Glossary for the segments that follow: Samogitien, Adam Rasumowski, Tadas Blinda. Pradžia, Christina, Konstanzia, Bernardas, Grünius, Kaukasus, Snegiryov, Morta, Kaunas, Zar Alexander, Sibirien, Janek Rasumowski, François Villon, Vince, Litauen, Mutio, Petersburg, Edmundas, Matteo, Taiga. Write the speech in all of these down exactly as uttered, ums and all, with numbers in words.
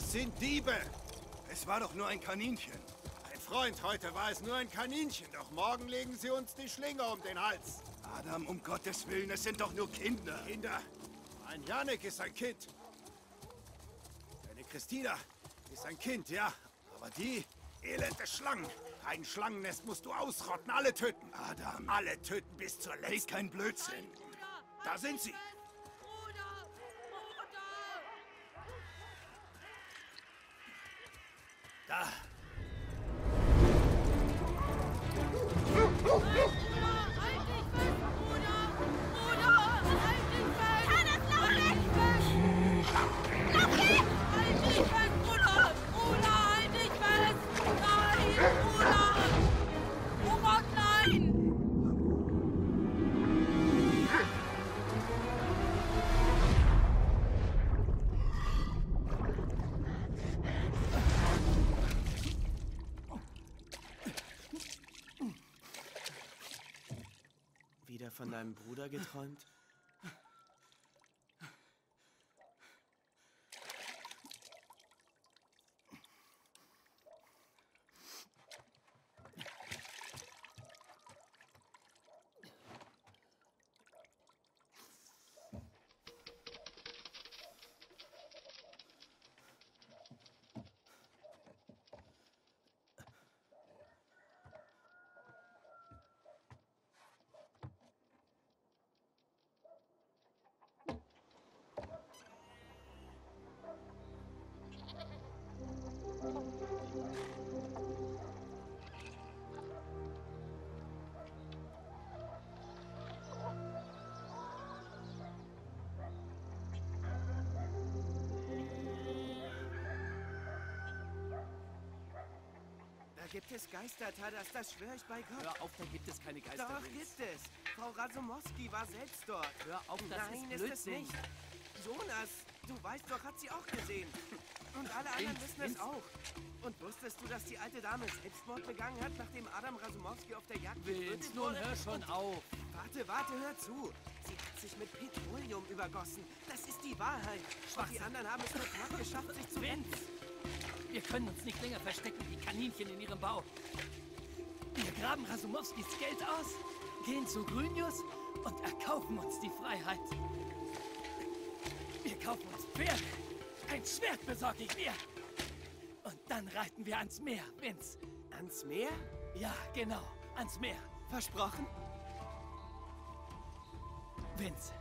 Sind Diebe! Es war doch nur ein Kaninchen. Mein Freund, heute war es nur ein Kaninchen, doch morgen legen sie uns die Schlinge um den Hals. Adam, um Gottes Willen, es sind doch nur Kinder. Kinder? Mein Janek ist ein Kind. Deine Christina ist ein Kind, ja. Aber die, elende Schlangen. Ein Schlangennest musst du ausrotten, alle töten. Adam. Alle töten bis zur Letzten. Ist kein Blödsinn. Mein Bruder, mein da sind sie. Da! Von deinem Bruder geträumt? Gibt es Geister, Tadas, das schwöre ich bei Gott. Hör auf, da gibt es keine Geister. Doch, Vince. Gibt es. Frau Rasumowski war selbst dort. Hör auf, das Nein, ist Blödsinn. Ist es nicht. Jonas, du weißt doch, hat sie auch gesehen. Und alle anderen Vince, wissen Vince. es auch. Und wusstest du, dass die alte Dame Selbstmord begangen hat, nachdem Adam Rasumowski auf der Jagd getötet wurde? Nun hör schon auf. Warte, warte, hör zu. Sie hat sich mit Petroleum übergossen. Das ist die Wahrheit. Schwach, die anderen haben es nur knapp geschafft, sich zu retten. Wir können uns nicht länger verstecken wie Kaninchen in ihrem Bau. Wir graben Rasumowskis Geld aus, gehen zu Grünius und erkaufen uns die Freiheit. Wir kaufen uns Pferde. Ein Schwert besorge ich mir. Und dann reiten wir ans Meer, Vince. Ans Meer? Ja, genau. Ans Meer. Versprochen? Vince.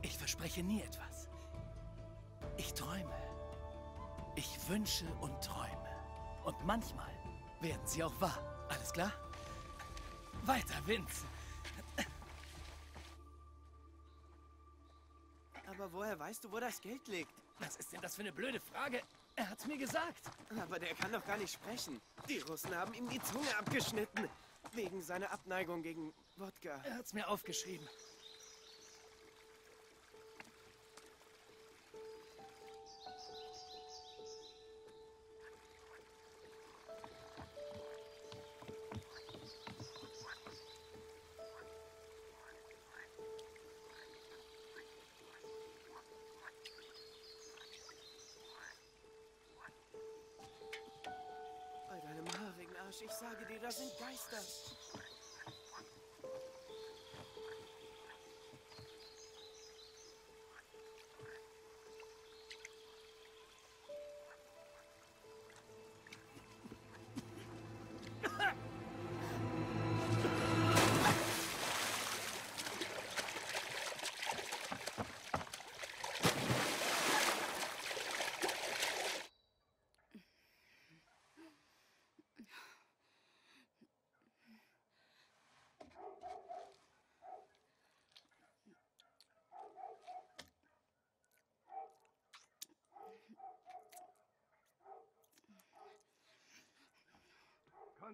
Ich verspreche nie etwas. Ich träume. Ich wünsche und träume. Und manchmal werden sie auch wahr. Alles klar? Weiter, Vince. Aber woher weißt du, wo das Geld liegt? Was ist denn das für eine blöde Frage? Er hat's mir gesagt. Aber der kann doch gar nicht sprechen. Die Russen haben ihm die Zunge abgeschnitten. Wegen seiner Abneigung gegen Wodka. Er hat's mir aufgeschrieben. Ich sage dir, da sind Geister.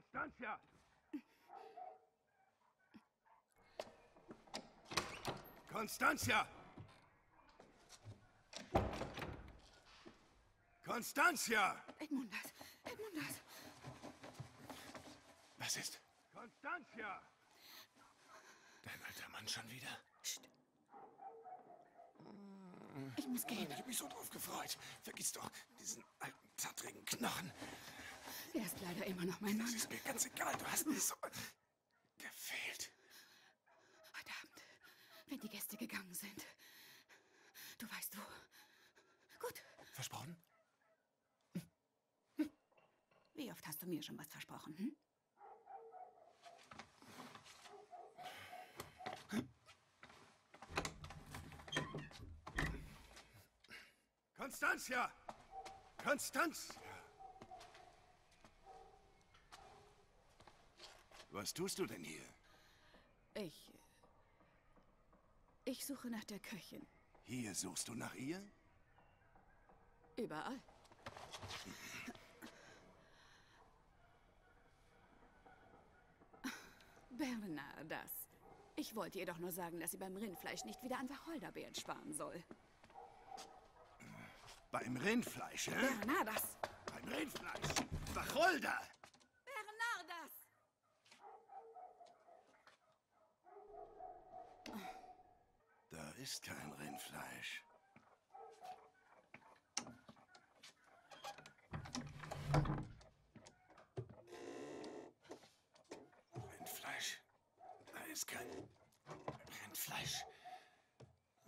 Konstanzia! Konstanzia! Konstanzia! Edmundas! Edmundas! Was ist? Konstanzia! Dein alter Mann schon wieder? Psst. Ich muss gehen. Ich hab mich so drauf gefreut. Vergiss doch diesen alten, zattrigen Knochen. Er ist leider immer noch mein Mann. Das ist mir ganz egal. Du hast mir so gefehlt. Heute Abend, wenn die Gäste gegangen sind. Du weißt wo. Gut. Versprochen? Hm. Wie oft hast du mir schon was versprochen? Hm? Konstanzia! Konstanzia! Was tust du denn hier? Ich... Ich suche nach der Köchin. Hier suchst du nach ihr? Überall. Bernardas. Ich wollte ihr doch nur sagen, dass sie beim Rindfleisch nicht wieder an Wacholderbeeren sparen soll. Beim Rindfleisch, hä? Bernardas! Beim Rindfleisch! Wacholder! Bernardas! Da ist kein Rindfleisch. Rindfleisch? Da ist kein Rindfleisch.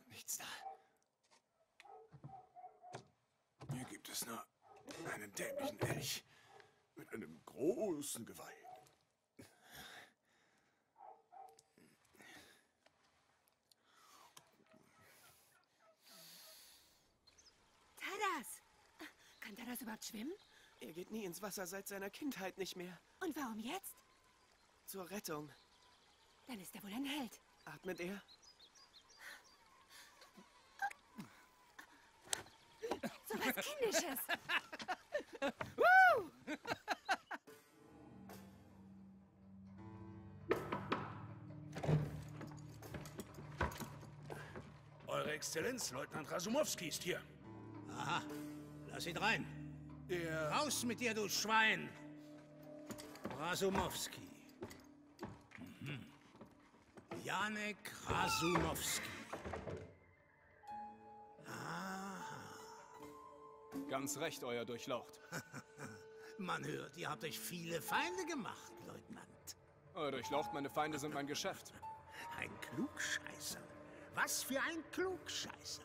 Nichts da. Hier gibt es nur einen dämlichen Elch mit einem großen Geweih. Tadas! Kann Tadas überhaupt schwimmen? Er geht nie ins Wasser seit seiner Kindheit nicht mehr. Und warum jetzt? Zur Rettung. Dann ist er wohl ein Held. Atmet er? So was Kindisches! Woo! Eure Exzellenz, Leutnant Rasumowski ist hier. Aha, lass ihn rein. Der... Raus mit dir, du Schwein! Rasumowski. Mhm. Janek Rasumowski. Ganz recht, Euer Durchlaucht. Man hört, ihr habt euch viele Feinde gemacht, Leutnant. Euer Durchlaucht, meine Feinde sind mein Geschäft. Ein Klugscheißer. Was für ein Klugscheißer.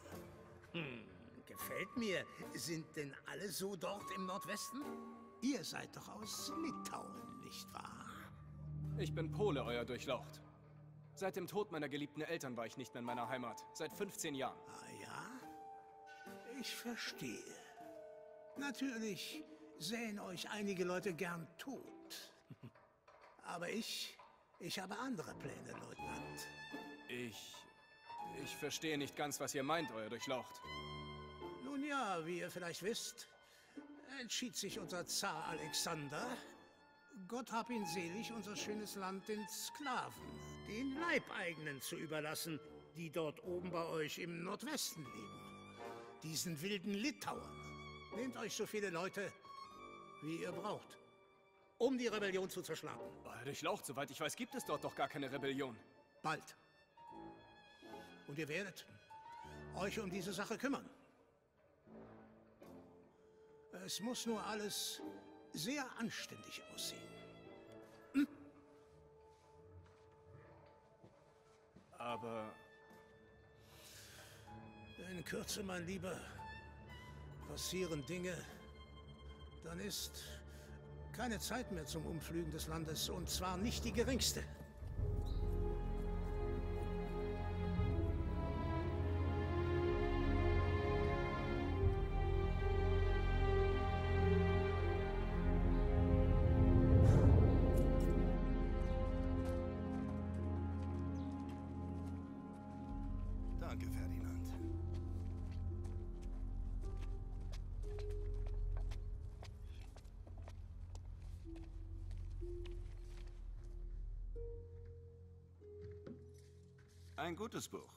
Hm, gefällt mir. Sind denn alle so dort im Nordwesten? Ihr seid doch aus Litauen, nicht wahr? Ich bin Pole, Euer Durchlaucht. Seit dem Tod meiner geliebten Eltern war ich nicht mehr in meiner Heimat. Seit fünfzehn Jahren. Ah ja? Ich verstehe. Natürlich sehen euch einige Leute gern tot. Aber ich, ich habe andere Pläne, Leutnant. Ich, ich verstehe nicht ganz, was ihr meint, Euer Durchlaucht. Nun ja, wie ihr vielleicht wisst, entschied sich unser Zar Alexander, Gott hab ihn selig, unser schönes Land den Sklaven, den Leibeigenen zu überlassen, die dort oben bei euch im Nordwesten leben. Diesen wilden Litauern. Nehmt euch so viele Leute, wie ihr braucht, um die Rebellion zu zerschlagen. Euer Durchlaucht, soweit ich weiß, gibt es dort doch gar keine Rebellion. Bald. Und ihr werdet euch um diese Sache kümmern. Es muss nur alles sehr anständig aussehen. Hm? Aber... In Kürze, mein Lieber... passieren Dinge, dann ist keine Zeit mehr zum Umflügen des Landes, und zwar nicht die geringste. Ein gutes Buch.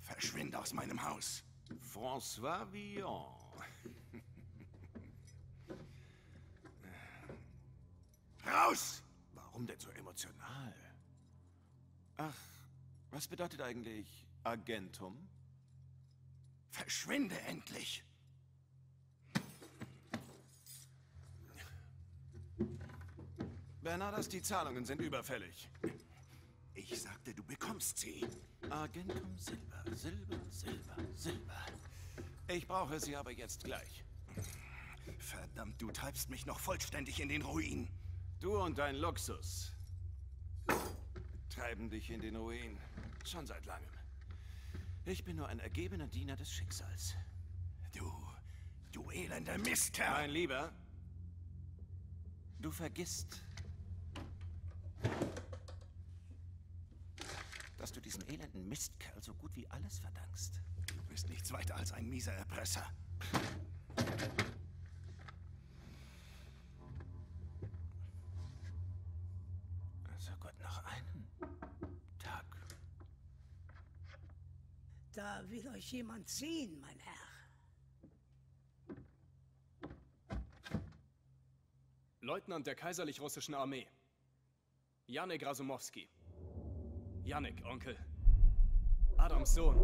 Verschwinde aus meinem Haus. François Villon. Raus! Warum denn so emotional? Ach, was bedeutet eigentlich Agentum? Verschwinde endlich! Bernardas, die Zahlungen sind überfällig. Ich sagte, du bekommst sie. Agentum Silber, Silber, Silber, Silber. Ich brauche sie aber jetzt gleich. Verdammt, du treibst mich noch vollständig in den Ruin. Du und dein Luxus treiben dich in den Ruin. Schon seit langem. Ich bin nur ein ergebener Diener des Schicksals. Du, du elender Mistkerl! Mein Lieber, du vergisst, dass du diesem elenden Mistkerl so gut wie alles verdankst. Du bist nichts weiter als ein mieser Erpresser. Also gut, noch einen Tag. Da will euch jemand sehen, mein Herr. Leutnant der kaiserlich-russischen Armee. Janek Rasumowski. Janek, Onkel. Adams Sohn.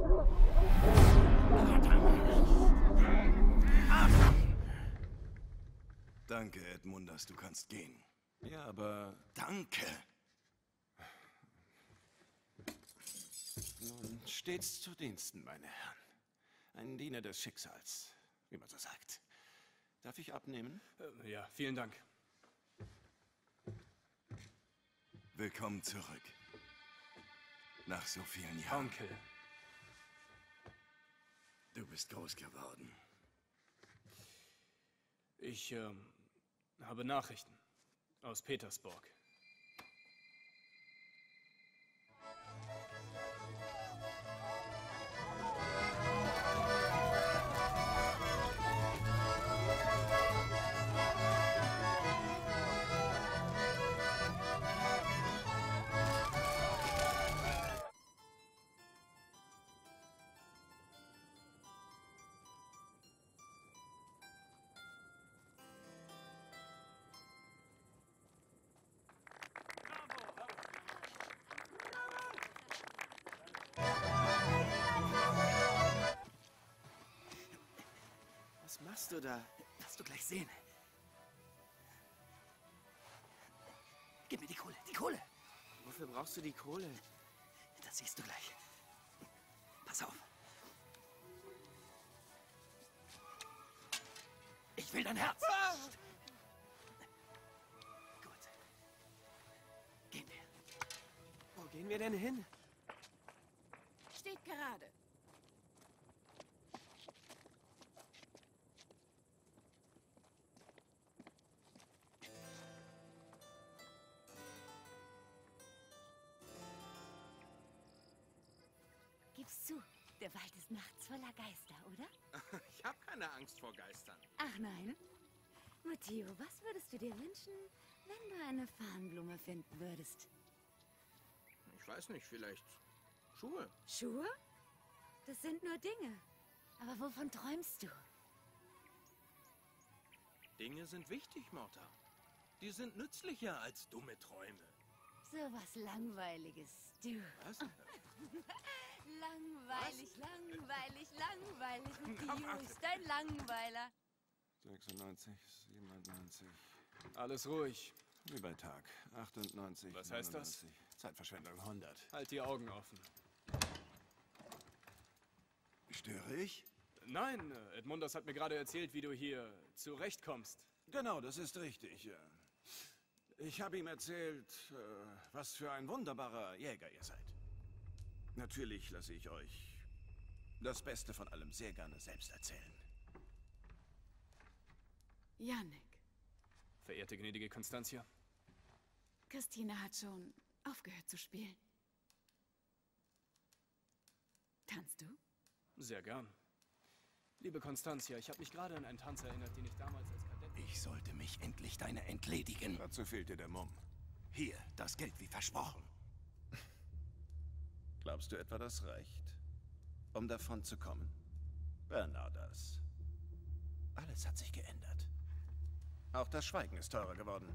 Danke, Edmundas, du kannst gehen. Ja, aber... Danke! Nun, stets zu Diensten, meine Herren. Ein Diener des Schicksals, wie man so sagt. Darf ich abnehmen? Ja, vielen Dank. Willkommen zurück. Nach so vielen Jahren. Onkel. Du bist groß geworden. Ich äh, habe Nachrichten aus Petersburg. Machst du da? Wirst du gleich sehen. Gib mir die Kohle, die Kohle! Wofür brauchst du die Kohle? Das siehst du gleich. Pass auf. Ich will dein Herz! Ah! Gut. Gehen wir. Wo gehen wir denn hin? Steht gerade. Gib's zu, der Wald ist nachts voller Geister, oder? Ich habe keine Angst vor Geistern. Ach nein? Matteo, was würdest du dir wünschen, wenn du eine Farnblume finden würdest? Ich weiß nicht, vielleicht Schuhe. Schuhe? Das sind nur Dinge. Aber wovon träumst du? Dinge sind wichtig, Morta. Die sind nützlicher als dumme Träume. So was Langweiliges, du. Was? Langweilig, was? langweilig, langweilig. Mutio ist ein Langweiler. sechsundneunzig, siebenundneunzig. Alles ruhig. Wie bei Tag. achtundneunzig. Was heißt neunundneunzig. Das? Zeitverschwendung hundert. Halt die Augen offen. Störe ich? Nein, Edmundas hat mir gerade erzählt, wie du hier zurechtkommst. Genau, das ist richtig. Ich habe ihm erzählt, was für ein wunderbarer Jäger ihr seid. Natürlich lasse ich euch das Beste von allem sehr gerne selbst erzählen. Janek. Verehrte gnädige Konstanzia. Christina hat schon aufgehört zu spielen. Tanzt du? Sehr gern. Liebe Konstanzia, ich habe mich gerade an einen Tanz erinnert, den ich damals als Kadett... Ich sollte mich endlich deiner entledigen. Dazu fehlt dir der Mumm. Hier, das Geld wie versprochen. Glaubst du etwa, das reicht, um davon zu kommen? Bernardas. Alles hat sich geändert. Auch das Schweigen ist teurer geworden.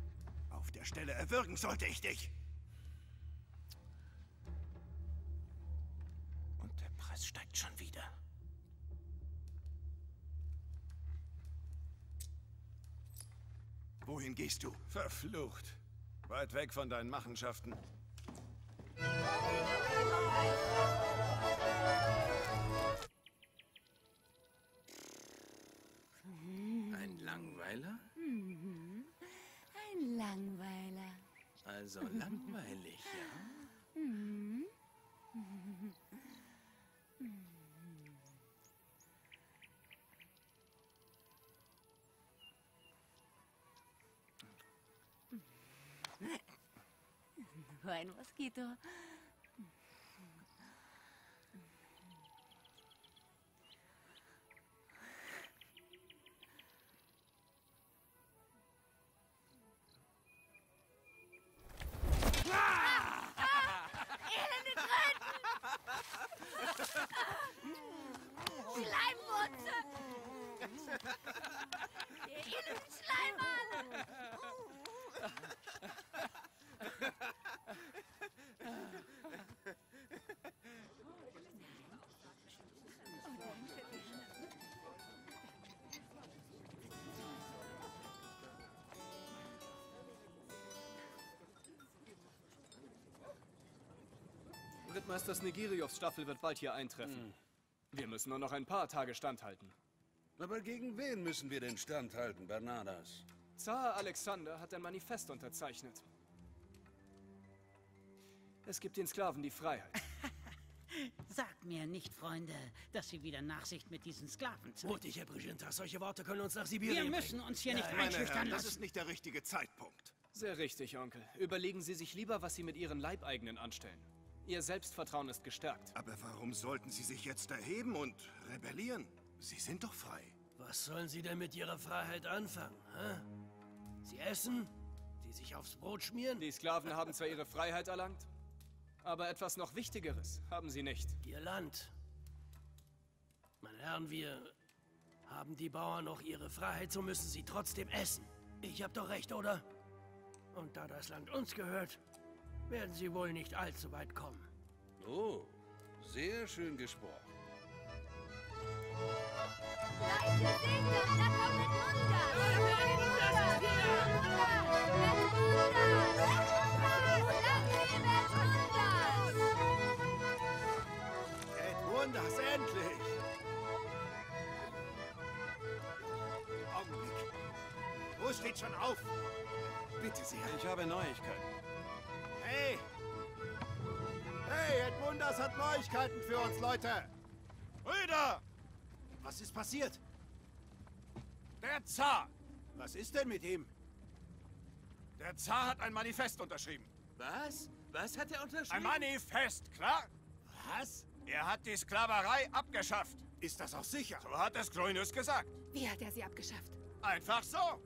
Auf der Stelle erwürgen sollte ich dich. Und der Preis steigt schon wieder. Wohin gehst du? Verflucht. Weit weg von deinen Machenschaften. Ein Langweiler? Mhm. Ein Langweiler. Also langweilig, ja? Mhm. Mhm. Ein Moskito. Rittmeister Snegiryovs Staffel wird bald hier eintreffen. Mm. Wir müssen nur noch ein paar Tage standhalten. Aber gegen wen müssen wir denn standhalten, Bernardas? Zar Alexander hat ein Manifest unterzeichnet. Es gibt den Sklaven die Freiheit. Sagt mir nicht, Freunde, dass Sie wieder Nachsicht mit diesen Sklaven zeigen. Mutig, Herr Brigintas, solche Worte können uns nach Sibirien bringen. Wir müssen uns hier nicht einschüchtern lassen. Das ist nicht der richtige Zeitpunkt. Sehr richtig, Onkel. Überlegen Sie sich lieber, was Sie mit Ihren Leibeigenen anstellen. Ihr Selbstvertrauen ist gestärkt. Aber warum sollten Sie sich jetzt erheben und rebellieren? Sie sind doch frei. Was sollen Sie denn mit Ihrer Freiheit anfangen, hä? Sie essen? Sie sich aufs Brot schmieren? Die Sklaven haben zwar ihre Freiheit erlangt, aber etwas noch Wichtigeres haben sie nicht. Ihr Land. Meine Herren, wir haben die Bauern noch ihre Freiheit, so müssen sie trotzdem essen. Ich hab doch recht, oder? Und da das Land uns gehört, werden Sie wohl nicht allzu weit kommen. Oh, sehr schön gesprochen. Edmundas, endlich! Augenblick. Wo steht schon auf? Bitte sehr. Ich habe Neuigkeiten. Hey! Hey, Edmundas hat Neuigkeiten für uns, Leute! Brüder! Was ist passiert? Der Zar! Was ist denn mit ihm? Der Zar hat ein Manifest unterschrieben. Was? Was hat er unterschrieben? Ein Manifest, klar? Was? Er hat die Sklaverei abgeschafft. Ist das auch sicher? So hat es Grünius gesagt. Wie hat er sie abgeschafft? Einfach so!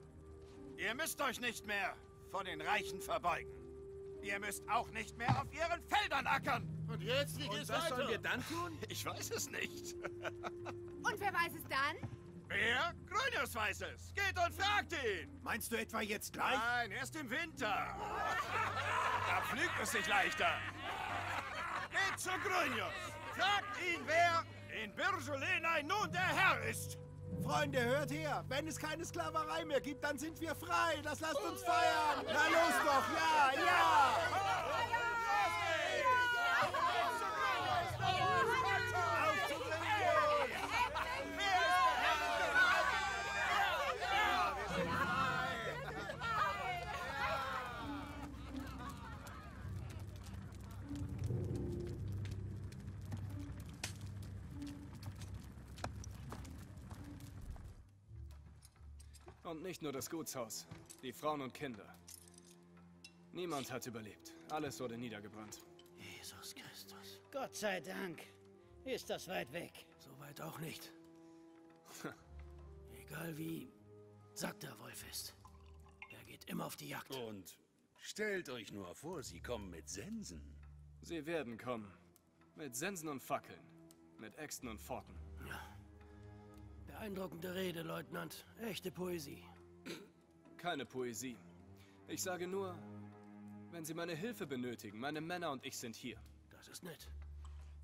Ihr müsst euch nicht mehr vor den Reichen verbeugen. Ihr müsst auch nicht mehr auf ihren Feldern ackern. Und jetzt liegt es weiter. Was sollen wir dann tun? Ich weiß es nicht. Und wer weiß es dann? Wer? Grünius weiß es. Geht und fragt ihn. Meinst du etwa jetzt gleich? Nein, erst im Winter. Da pflügt es sich leichter. Geht zu Grünius. Fragt ihn, wer in Birjolena nun der Herr ist. Freunde, hört her! Wenn es keine Sklaverei mehr gibt, dann sind wir frei! Das lasst uns feiern! Na los doch! Ja, ja! Und nicht nur das Gutshaus, die Frauen und Kinder. Niemand hat überlebt. Alles wurde niedergebrannt. Jesus Christus. Gott sei Dank. Ist das weit weg? So weit auch nicht. Egal wie, sagt der Wolf ist. Er geht immer auf die Jagd. Und Stellt euch nur vor, sie kommen mit Sensen. Sie werden kommen. Mit Sensen und Fackeln. Mit Äxten und Pforten. Ja. Beeindruckende Rede, Leutnant. Echte Poesie. Keine Poesie. Ich sage nur, wenn Sie meine Hilfe benötigen, meine Männer und ich sind hier. Das ist nett.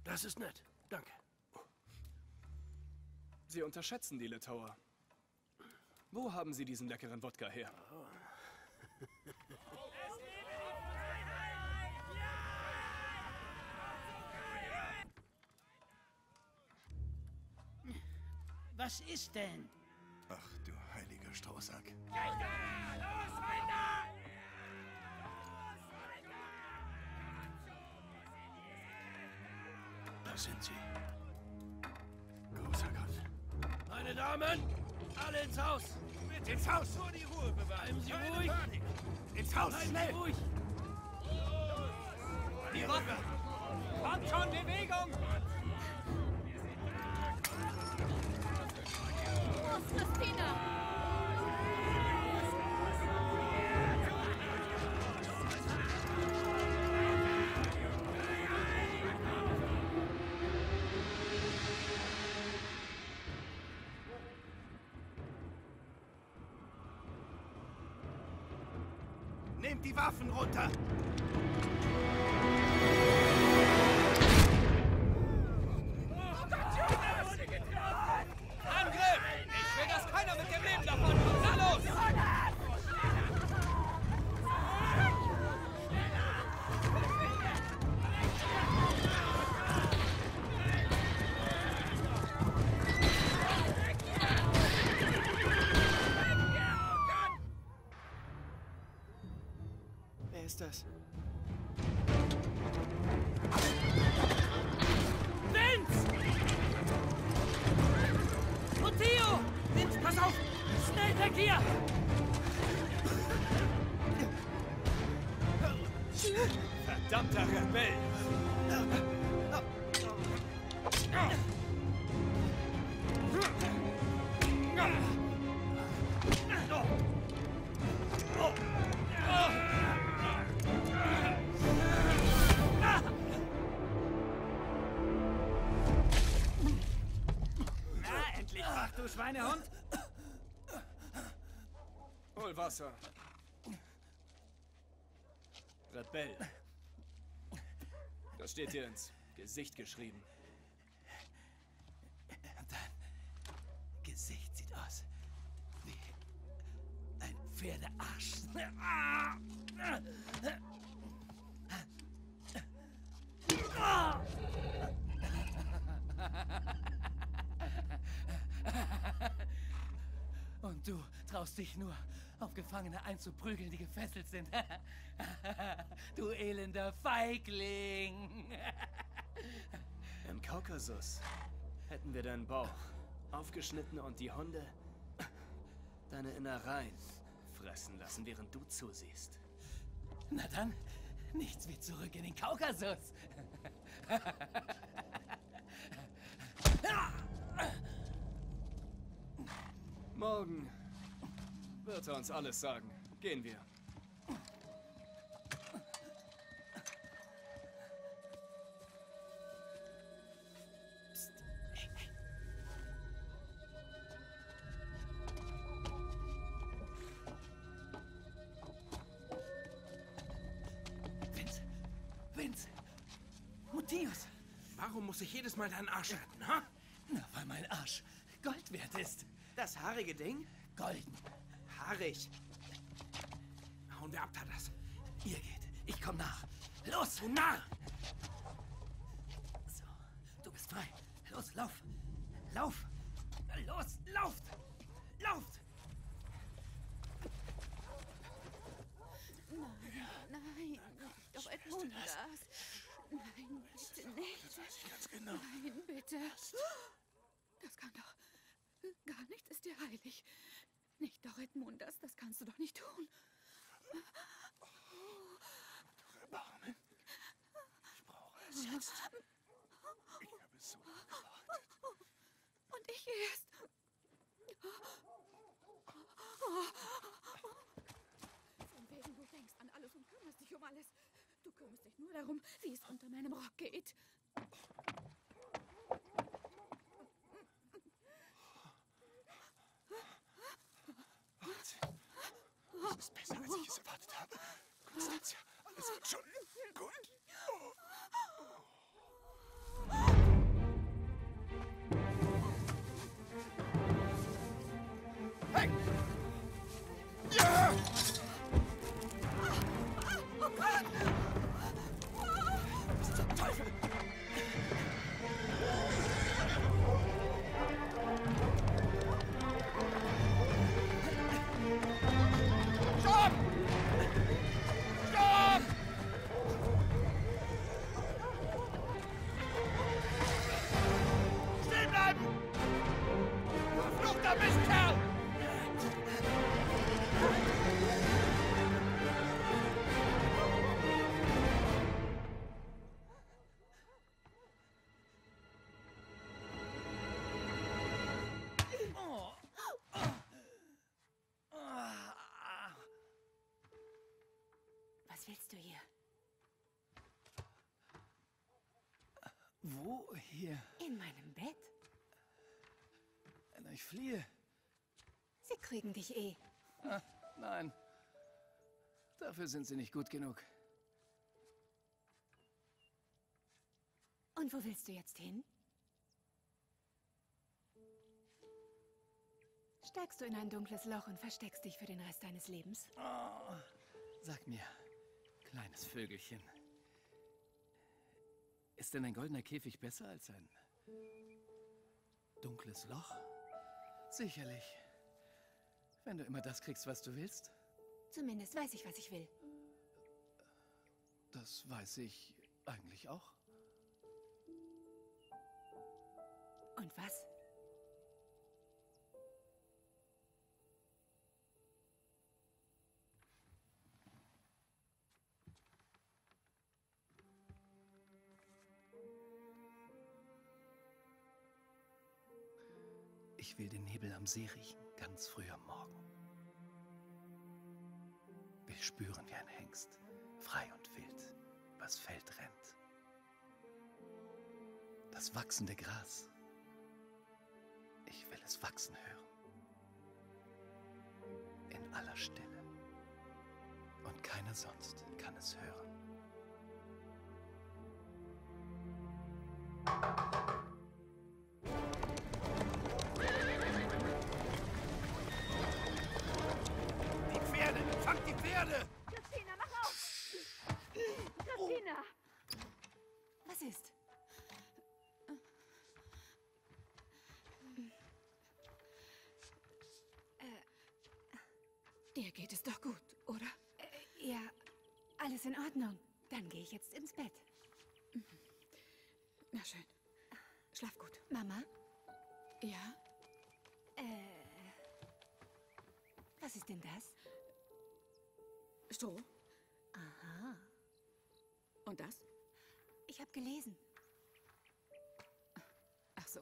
Das ist nett. Danke. Sie unterschätzen die Litauer. Wo haben Sie diesen leckeren Wodka her? Oh. Was ist denn? Ach, du heiliger Strohsack. Ja, ja, los, weiter! Ja, los, weiter! Da sind sie. Großer Gott. Meine Damen, alle ins Haus! Mit ins Haus! Nur die Ruhe bewahren! Bleiben Sie ruhig! Panik. Ins Haus, Bleiben schnell! Ruhig. Los, die Waffe! Kommt schon, Bewegung! Christina! Nehmt die Waffen runter! Vince! Mutio! Vince, pass auf! Schnell weg hier! Verdammter Rebell! Schweinehund! Hol Wasser. Rebell. Das steht dir ins Gesicht geschrieben. Und dein Gesicht sieht aus wie ein Pferdearsch. Und du traust dich nur, auf Gefangene einzuprügeln, die gefesselt sind. Du elender Feigling. Im Kaukasus hätten wir deinen Bauch aufgeschnitten und die Hunde deine Innereien fressen lassen, während du zusiehst. Na dann, nichts wie zurück in den Kaukasus. Morgen wird er uns alles sagen. Gehen wir. Psst. Hey, hey. Vince! Vince! Mutius! Warum muss ich jedes Mal deinen Arsch retten, ha? Na, weil mein Arsch Gold wert ist. Das haarige Ding? Golden. Haarig. Hauen wir ab, Tadas. Ihr geht. Ich komm nach. Los, du Narr! So, du bist frei. Los, lauf. Lauf. Los, lauft. Lauft. Nein, nein. Doch Edmundas. Nein, bitte nicht. Das weiß ich ganz genau. Nein, bitte. Das kann doch... Gar nichts ist dir heilig. Nicht doch, Edmundas, das kannst du doch nicht tun. Oh, du Erbarmen. Ich brauche es jetzt. Ich habe so gewartet. Und ich erst. Von wegen, du denkst an alles und kannst. herum, wie es unter meinem Rock geht. Das ist besser, als ich es erwartet habe. Konstanzia, alles wird schon gut. Oh. Hey! Ja! Oh Gott! Was zum Teufel? Was willst du hier? Wo hier? In meinem Bett. Ich fliehe. Sie kriegen dich eh. Ah, nein. Dafür sind sie nicht gut genug. Und wo willst du jetzt hin? Steigst du in ein dunkles Loch und versteckst dich für den Rest deines Lebens? Oh, sag mir, kleines Vögelchen, ist denn ein goldener Käfig besser als ein dunkles Loch? Sicherlich. Wenn du immer das kriegst, was du willst. Zumindest weiß ich, was ich will. Das weiß ich eigentlich auch. Und was? Ich will den Nebel am See riechen, ganz früh am Morgen. Will spüren, wie ein Hengst, frei und wild, übers Feld rennt. Das wachsende Gras. Ich will es wachsen hören. In aller Stille. Und keiner sonst kann es hören. Christina, mach auf! Christina! Was ist? Dir geht es doch gut, oder? Ja, alles in Ordnung. Dann gehe ich jetzt ins Bett. Na schön. Schlaf gut. Mama? Ja? Äh, was ist denn das? So. Aha. Und das? Ich habe gelesen. Ach so.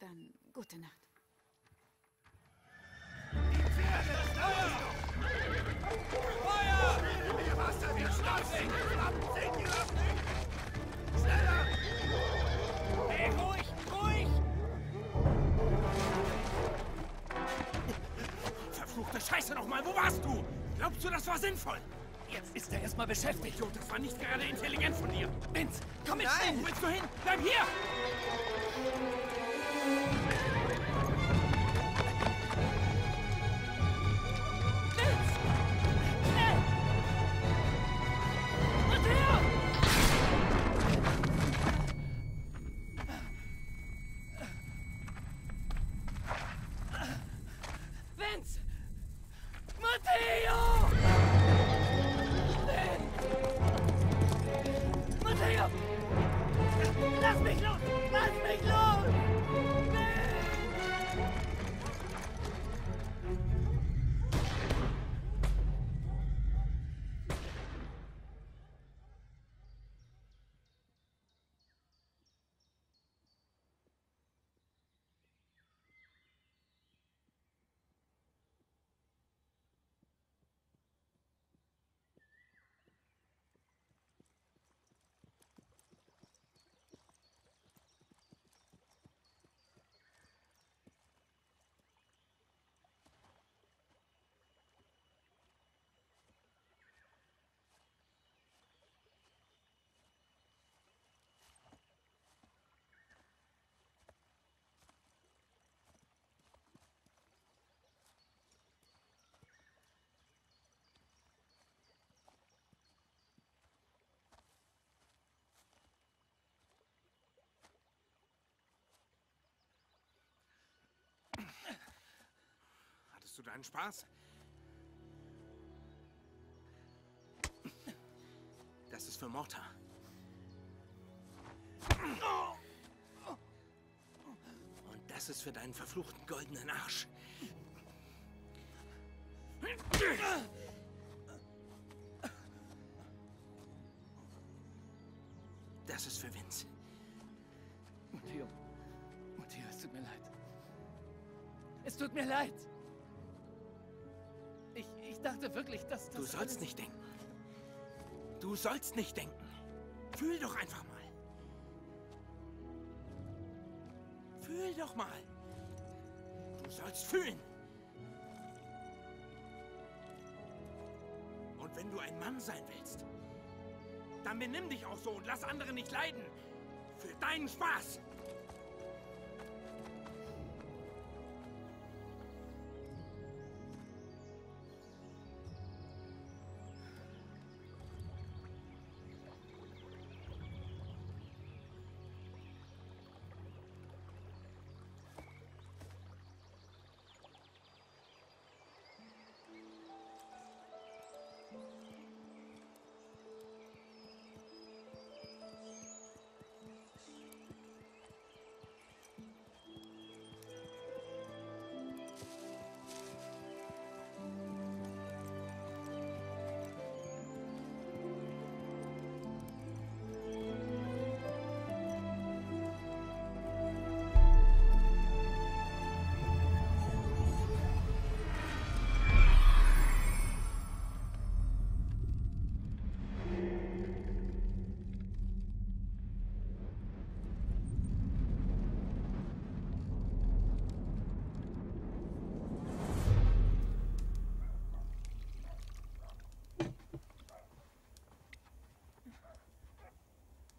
Dann gute Nacht. Die Pferde! Feuer! Ihr Wasser wird schmutzig! Seht ihr das nicht? Schneller! Hey, ruhig! Ruhig! Verfluchte Scheiße nochmal! Wo warst du? Glaubst du, das war sinnvoll? Jetzt ist er erstmal beschäftigt, Idiot. Das war nicht gerade intelligent von dir. Vince, komm mit! Nein. Wo willst du hin? Bleib hier! Lass mich los! Lass mich los! Nee! du deinen Spaß? Das ist für Morta. Und das ist für deinen verfluchten goldenen Arsch. Das ist für Vince. Matteo. Matteo, es tut mir leid. Es tut mir leid. Ich, ich dachte wirklich, dass das... Du sollst nicht denken. Du sollst nicht denken. Fühl doch einfach mal. Fühl doch mal. Du sollst fühlen. Und wenn du ein Mann sein willst, dann benimm dich auch so und lass andere nicht leiden. Für deinen Spaß.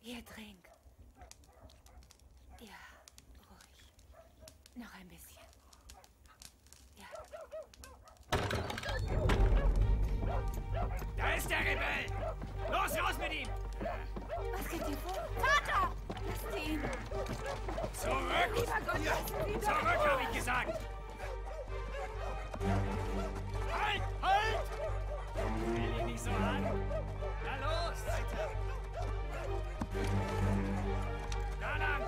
Hier, trink. Ja, ruhig. Noch ein bisschen. Ja. Da ist der Rebell! Los, raus mit ihm! Was geht dir vor? Vater! Lassen Sie ihn! Zurück! Lieber Gott, lassen Sie ihn! Zurück, habe ich gesagt! Halt! Halt! Stell ihn nicht so an! Na los! Weiter! Da lang!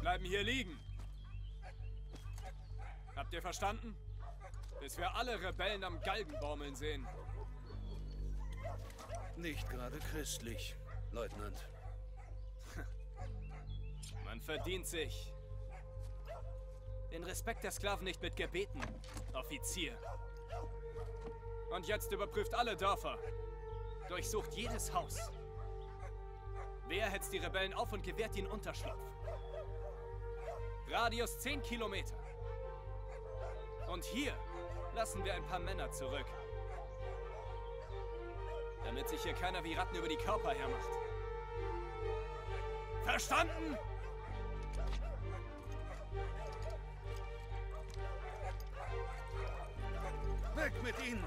Bleiben hier liegen. Habt ihr verstanden? Bis wir alle Rebellen am Galgen baumeln sehen. Nicht gerade christlich, Leutnant. Man verdient sich den Respekt der Sklaven nicht mit Gebeten, Offizier. Und jetzt überprüft alle Dörfer. Durchsucht jedes Haus. Wer hetzt die Rebellen auf und gewährt ihnen Unterschlupf? Radius zehn Kilometer. Und hier lassen wir ein paar Männer zurück. Damit sich hier keiner wie Ratten über die Körper hermacht. Verstanden? Weg mit ihnen!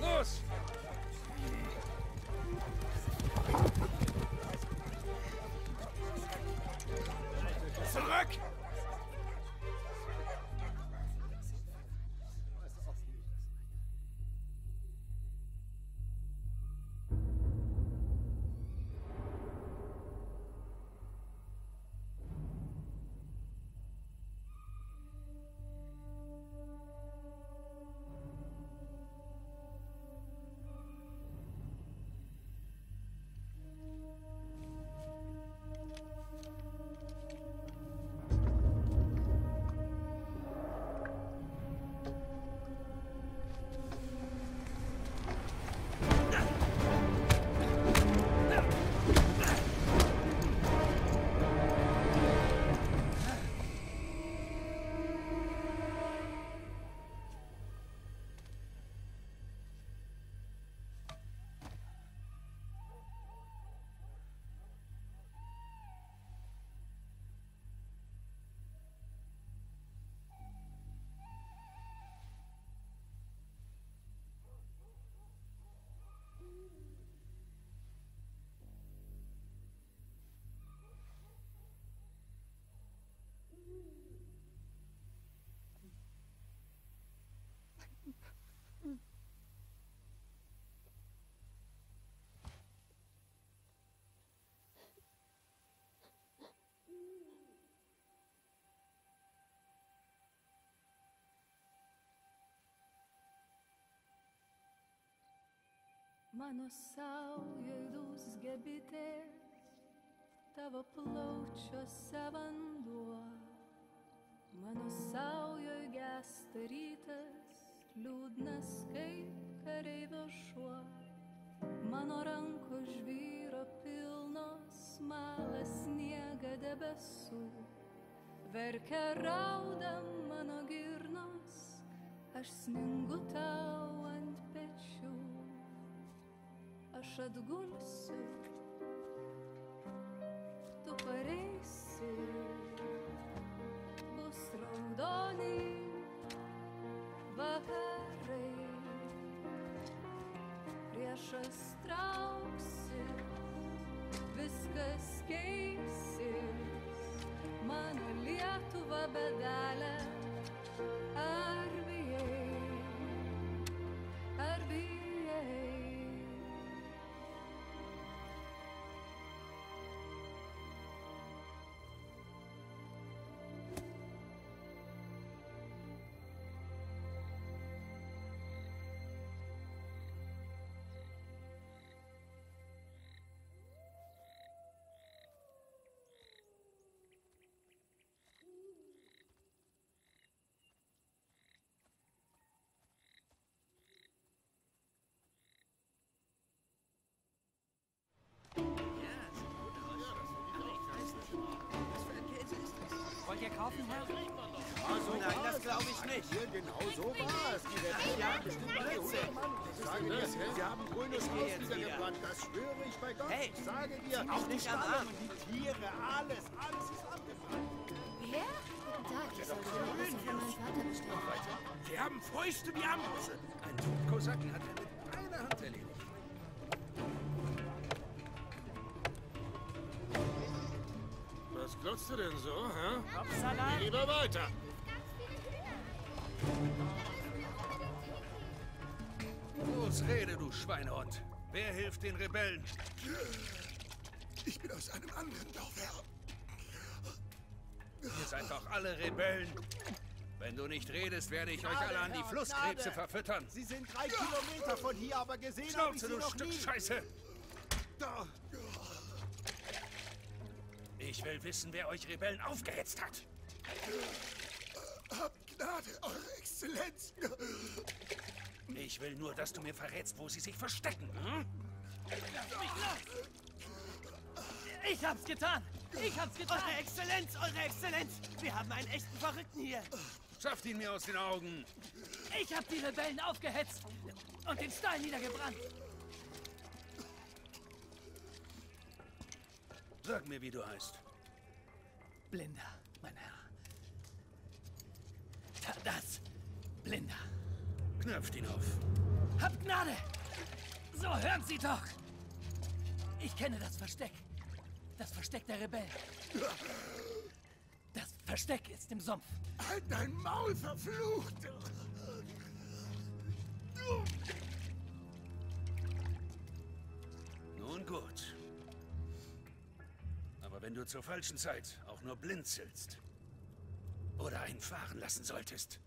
Los! Zurück! Mano saujai dūzgia bitės, tavo plaučiuose vanduo. Mano saujai gęsta rytas, liūdnas kaip kareivio šuo. Mano rankų žvyro pilnos, malas sniega debesų. Verkia rauda mano girnos, aš sningu tau ant pečių. Aš atgulsiu, tu pareisi, bus raudoni vakarai. Priešas trauksi, viskas keisis, mano Lietuva bedalė. Ar bijai, ar bijai? Also nein, das glaube ich nicht. Hier genau so war es. Die haben bestimmt Plätze. Ich sage dir, sie haben Grünius ausgebrannt. Das schwöre ich bei Gott. Hey, ich sage dir, auch die Stadt, die Tiere, alles, alles ist abgebrannt. Wer? Das ist doch Grünius. Sie haben Fäuste wie Armbrüste. Ein Kosaken hat er mit einer Hand erledigt. Was glotzt du denn so, hä? Huh? Lieber weiter! Los, rede, du Schweinehund! Wer hilft den Rebellen? Ich bin aus einem anderen Dorf her. Ihr seid doch alle Rebellen! Wenn du nicht redest, werde ich Gnade, euch alle an die Flusskrebse verfüttern! Sie sind drei ja. Kilometer von hier, aber gesehen Schnauze, hab ich sie du noch Stück nie. Scheiße! Da. Ich will wissen, wer euch Rebellen aufgehetzt hat. Habt Gnade, Eure Exzellenz. Ich will nur, dass du mir verrätst, wo sie sich verstecken. Hm? Lass mich los! Ich hab's getan! Ich hab's getan! Eure Exzellenz, Eure Exzellenz! Wir haben einen echten Verrückten hier! Schafft ihn mir aus den Augen! Ich hab die Rebellen aufgehetzt und den Stall niedergebrannt! Sag mir, wie du heißt. Blinda, mein Herr. Tadas Blinda. Knöpft ihn auf. Habt Gnade! So, hören Sie doch! Ich kenne das Versteck. Das Versteck der Rebellen. Das Versteck ist im Sumpf. Halt dein Maul, verflucht! Nun gut. Aber wenn du zur falschen Zeit auch nur blinzelst oder einen fahren lassen solltest,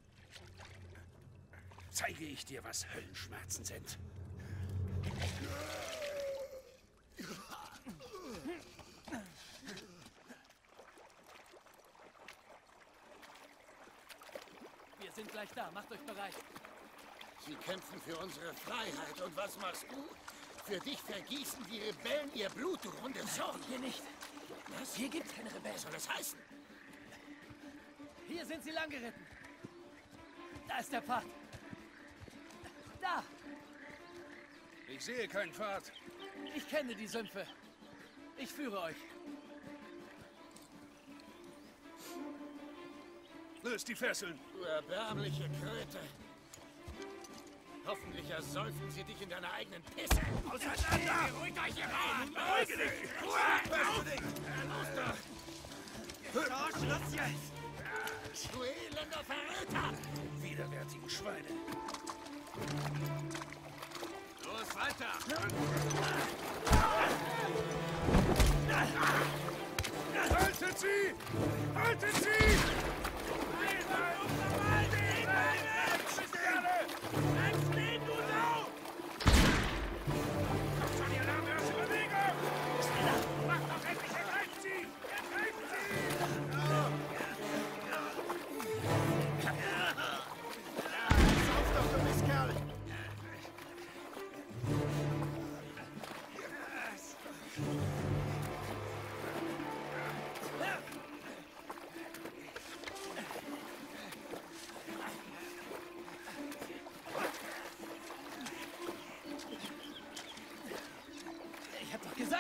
zeige ich dir, was Höllenschmerzen sind. Wir sind gleich da, macht euch bereit. Sie kämpfen für unsere Freiheit und was machst du? Für dich vergießen die Rebellen ihr Blut, du runde Sau. Hier nicht. Was? Hier gibt's keine Rebellen. Was soll das heißen? Hier sind sie lang geritten. Da ist der Pfad. Da! Ich sehe keinen Pfad. Ich kenne die Sümpfe. Ich führe euch. Löst die Fesseln. Du erbärmliche Kröte. Hoffentlich ersäufen sie dich in deiner eigenen Pisse. Auseinander! Beruhigt euch, ihr Mann! Beruhige dich! Ruhe! Los da! So, Schluss jetzt! Du elender Verräter! Widerwärtige Schweine! Los, weiter! Haltet sie! Haltet sie! Einmal um den Wald! Einmal! Bleib stehen, du Sau!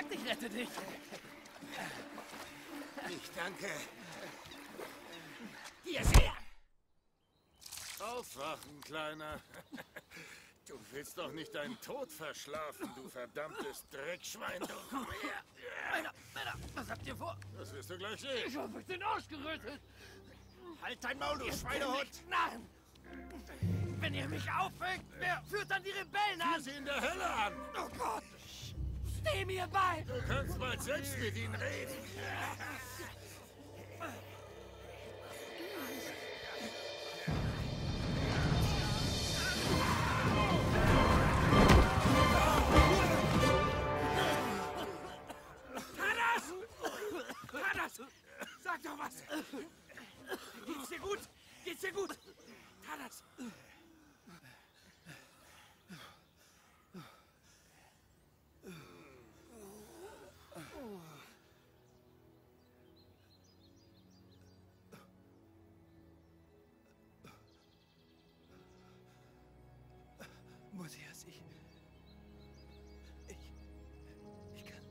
Ich rette dich. Ich danke. Hier, sehr. Aufwachen, Kleiner. Du willst doch nicht deinen Tod verschlafen, du verdammtes Dreckschwein. Du. Männer, Männer, was habt ihr vor? Das wirst du gleich sehen. Ich hoffe, ich bin ausgerötet. Halt dein Maul, du Schweinehund. Nein. Wenn ihr mich aufweckt, wer führt dann die Rebellen an? Führ sie in der Hölle an. Oh Gott. Steh mir bei. Du kannst mal selbst mit ihnen reden. Sag doch was! Geht's dir gut? Geht's dir gut? Tadas! Mutias, ich... Ich kann!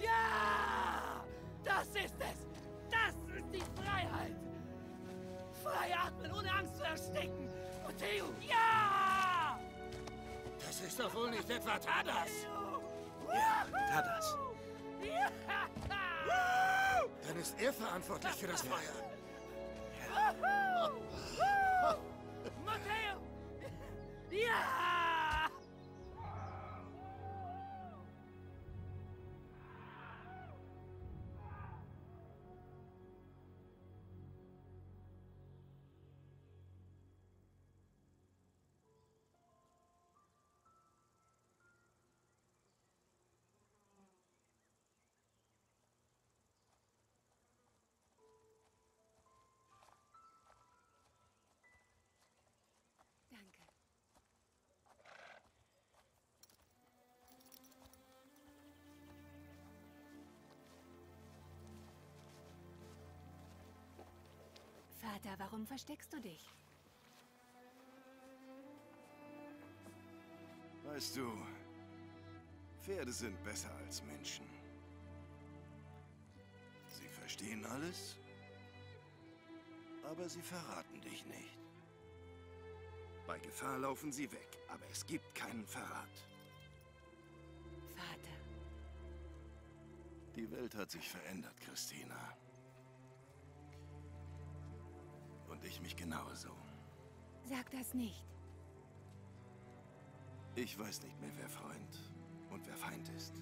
Ja! Das ist es! Das ist die Freiheit! Frei atmen, ohne Angst zu ersticken! Matteo! Ja! Das ist doch wohl nicht etwa Tadas! Ja, Tadas! Ja. Dann ist er verantwortlich für das Feuer! Ja. Matteo! Ja! Vater, warum versteckst du dich? Weißt du, Pferde sind besser als Menschen. Sie verstehen alles, aber sie verraten dich nicht. Bei Gefahr laufen sie weg, aber es gibt keinen Verrat. Vater. Die Welt hat sich verändert, Christina. Und ich mich genauso. Sag das nicht. Ich weiß nicht mehr, wer Freund und wer Feind ist.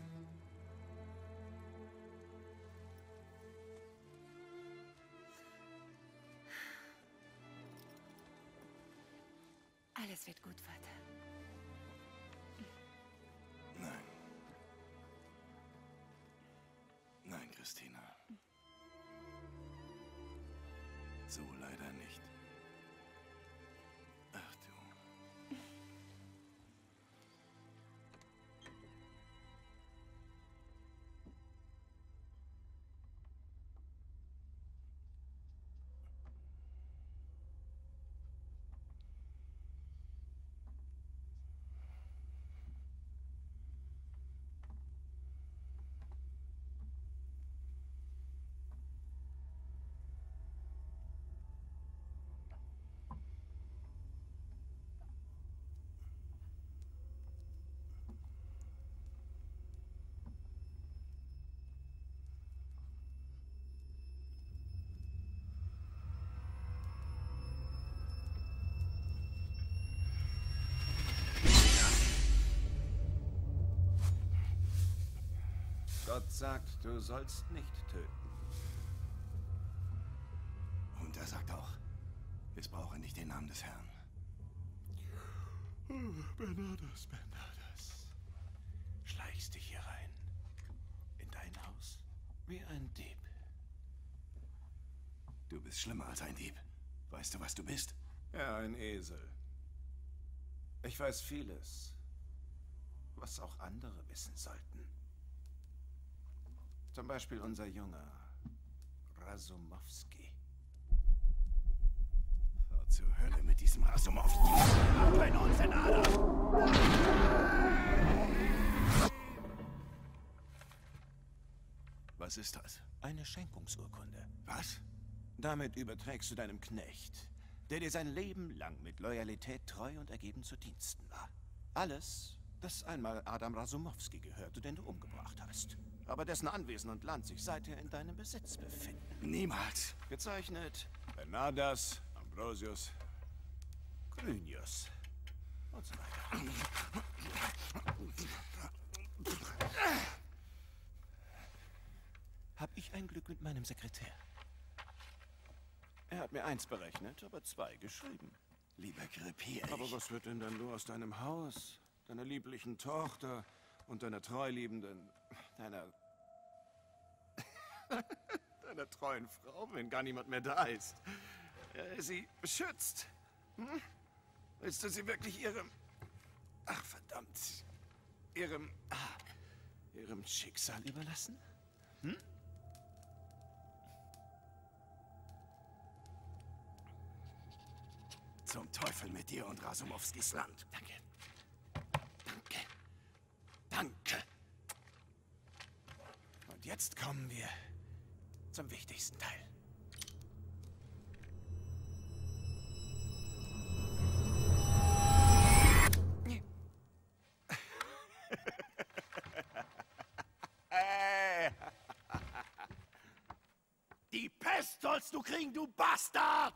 Alles wird gut, Vater. Nein. Nein, Christina. So leider nicht. Ach du. Gott sagt, du sollst nicht töten. Und er sagt auch, missbrauche nicht den Namen des Herrn. Oh, Bernardas, Bernardas. Schleichst dich hier rein. In dein Haus. Wie ein Dieb. Du bist schlimmer als ein Dieb. Weißt du, was du bist? Ja, ein Esel. Ich weiß vieles. was auch andere wissen sollten. Zum Beispiel unser Junge Rasumowski. Hör zur Hölle mit diesem Rasumowski. Ab in unseren Adern! Was ist das? Eine Schenkungsurkunde. Was? Damit überträgst du deinem Knecht, der dir sein Leben lang mit Loyalität treu und ergeben zu Diensten war. Alles, das einmal Adam Rasumowski gehörte, den du umgebracht hast. Aber dessen Anwesen und Land sich seither in deinem Besitz befinden. Niemals. Gezeichnet Bernardas, Ambrosius, Grünius und so weiter. Hab ich ein Glück mit meinem Sekretär. Er hat mir eins berechnet, aber zwei geschrieben. Lieber Grippi, aber was wird denn dann nur aus deinem Haus, deiner lieblichen Tochter und deiner treuliebenden, deiner... deiner treuen Frau, wenn gar niemand mehr da ist? Er sie beschützt. Hm? Willst du sie wirklich ihrem... Ach, verdammt. Ihrem... Ihrem Schicksal überlassen? Hm? Zum Teufel mit dir und Rasumowskis Land. Danke. Danke. Danke. Und jetzt kommen wir zum wichtigsten Teil. Die Pest sollst du kriegen, du Bastard!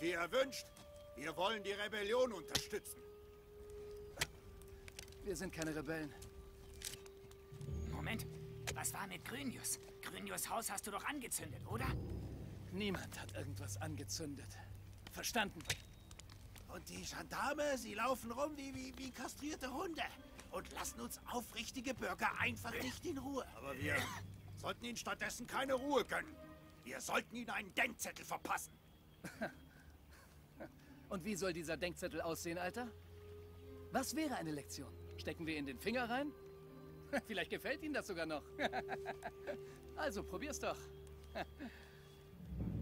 Wie erwünscht, wir wollen die Rebellion unterstützen. Wir sind keine Rebellen. Moment, was war mit Grünius? Grünius' Haus hast du doch angezündet, oder? Niemand hat irgendwas angezündet. Verstanden. Und die Gendarme, sie laufen rum wie, wie, wie kastrierte Hunde und lassen uns aufrichtige Bürger einfach nicht in Ruhe. Aber wir sollten ihnen stattdessen keine Ruhe gönnen. Wir sollten ihnen einen Denkzettel verpassen. Und wie soll dieser Denkzettel aussehen, Alter? Was wäre eine Lektion? Stecken wir in den Finger rein? Vielleicht gefällt Ihnen das sogar noch. Also, probier's doch.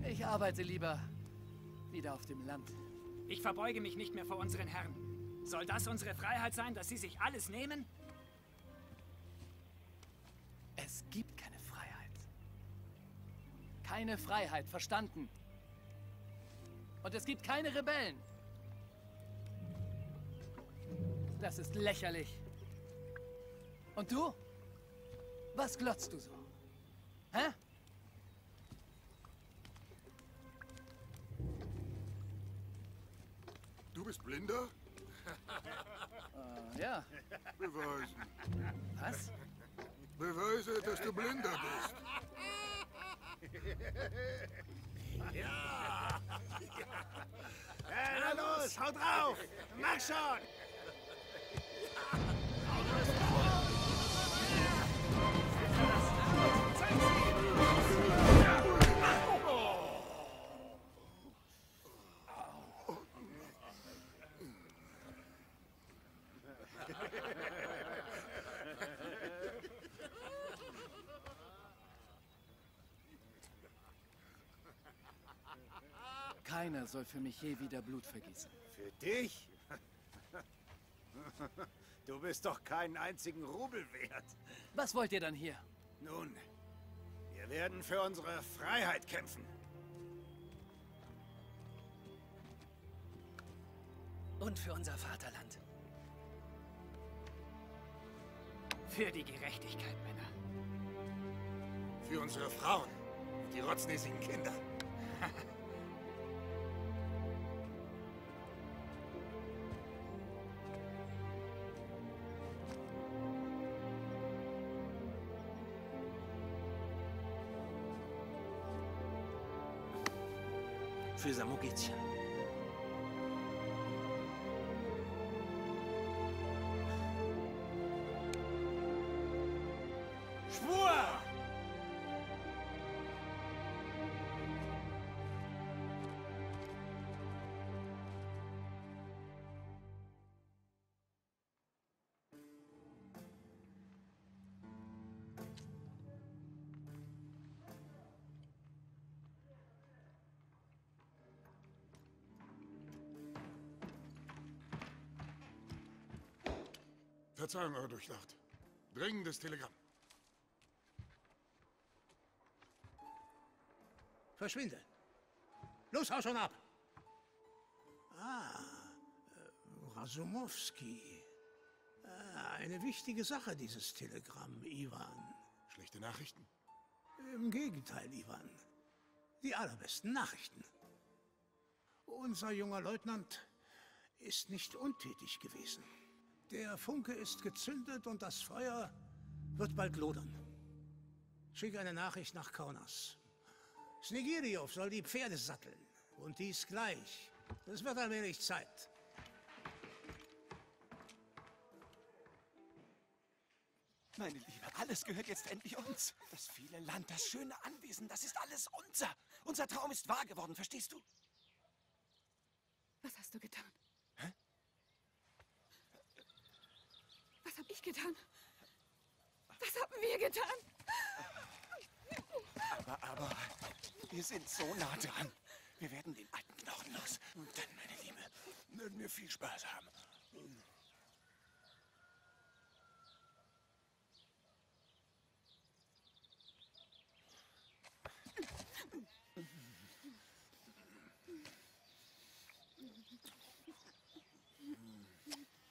Ich arbeite lieber wieder auf dem Land. Ich verbeuge mich nicht mehr vor unseren Herren. Soll das unsere Freiheit sein, dass sie sich alles nehmen? Es gibt keine Freiheit. Keine Freiheit, verstanden? Und es gibt keine Rebellen. Das ist lächerlich. Und du? Was glotzt du so? Hä? Du bist Blinder? Uh, ja. Beweisen. Was? Beweise, dass du Blinder bist. Ja! Na los, hau drauf! Mach schon! Keiner soll für mich je wieder Blut vergießen. Für dich? Du bist doch keinen einzigen Rubel wert. Was wollt ihr dann hier? Nun, wir werden für unsere Freiheit kämpfen. Und für unser Vaterland. Für die Gerechtigkeit, Männer. Für unsere Frauen und die rotznäsigen Kinder. Für Samogitien. Verzeihung, Eure Durchdacht. Dringendes Telegramm. Verschwinde. Los, hau schon ab! Ah, äh, Rasumowski. Ah, eine wichtige Sache, dieses Telegramm, Iwan. Schlechte Nachrichten? Im Gegenteil, Iwan. Die allerbesten Nachrichten. Unser junger Leutnant ist nicht untätig gewesen. Der Funke ist gezündet und das Feuer wird bald lodern. Schick eine Nachricht nach Kaunas. Snegiryov soll die Pferde satteln. Und dies gleich. Es wird allmählich Zeit. Meine Liebe, alles gehört jetzt endlich uns. Das viele Land, das schöne Anwesen, das ist alles unser. Unser Traum ist wahr geworden, verstehst du? Was hast du getan? Hä? Was hab ich getan? Was haben wir getan? Aber, aber, wir sind so nah dran. Wir werden den alten Knochen los. Und dann, meine Liebe, werden wir viel Spaß haben.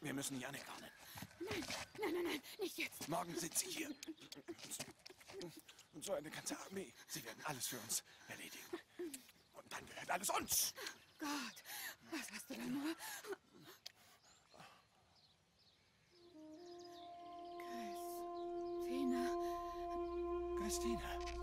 Wir müssen Janek warnen. Nein, nein, nein, nein, nicht jetzt. Morgen sind sie hier. Und so eine ganze Armee. Sie werden alles für uns erledigen. Und dann gehört alles uns. Gott, was hast du da nur? Christina. Christina.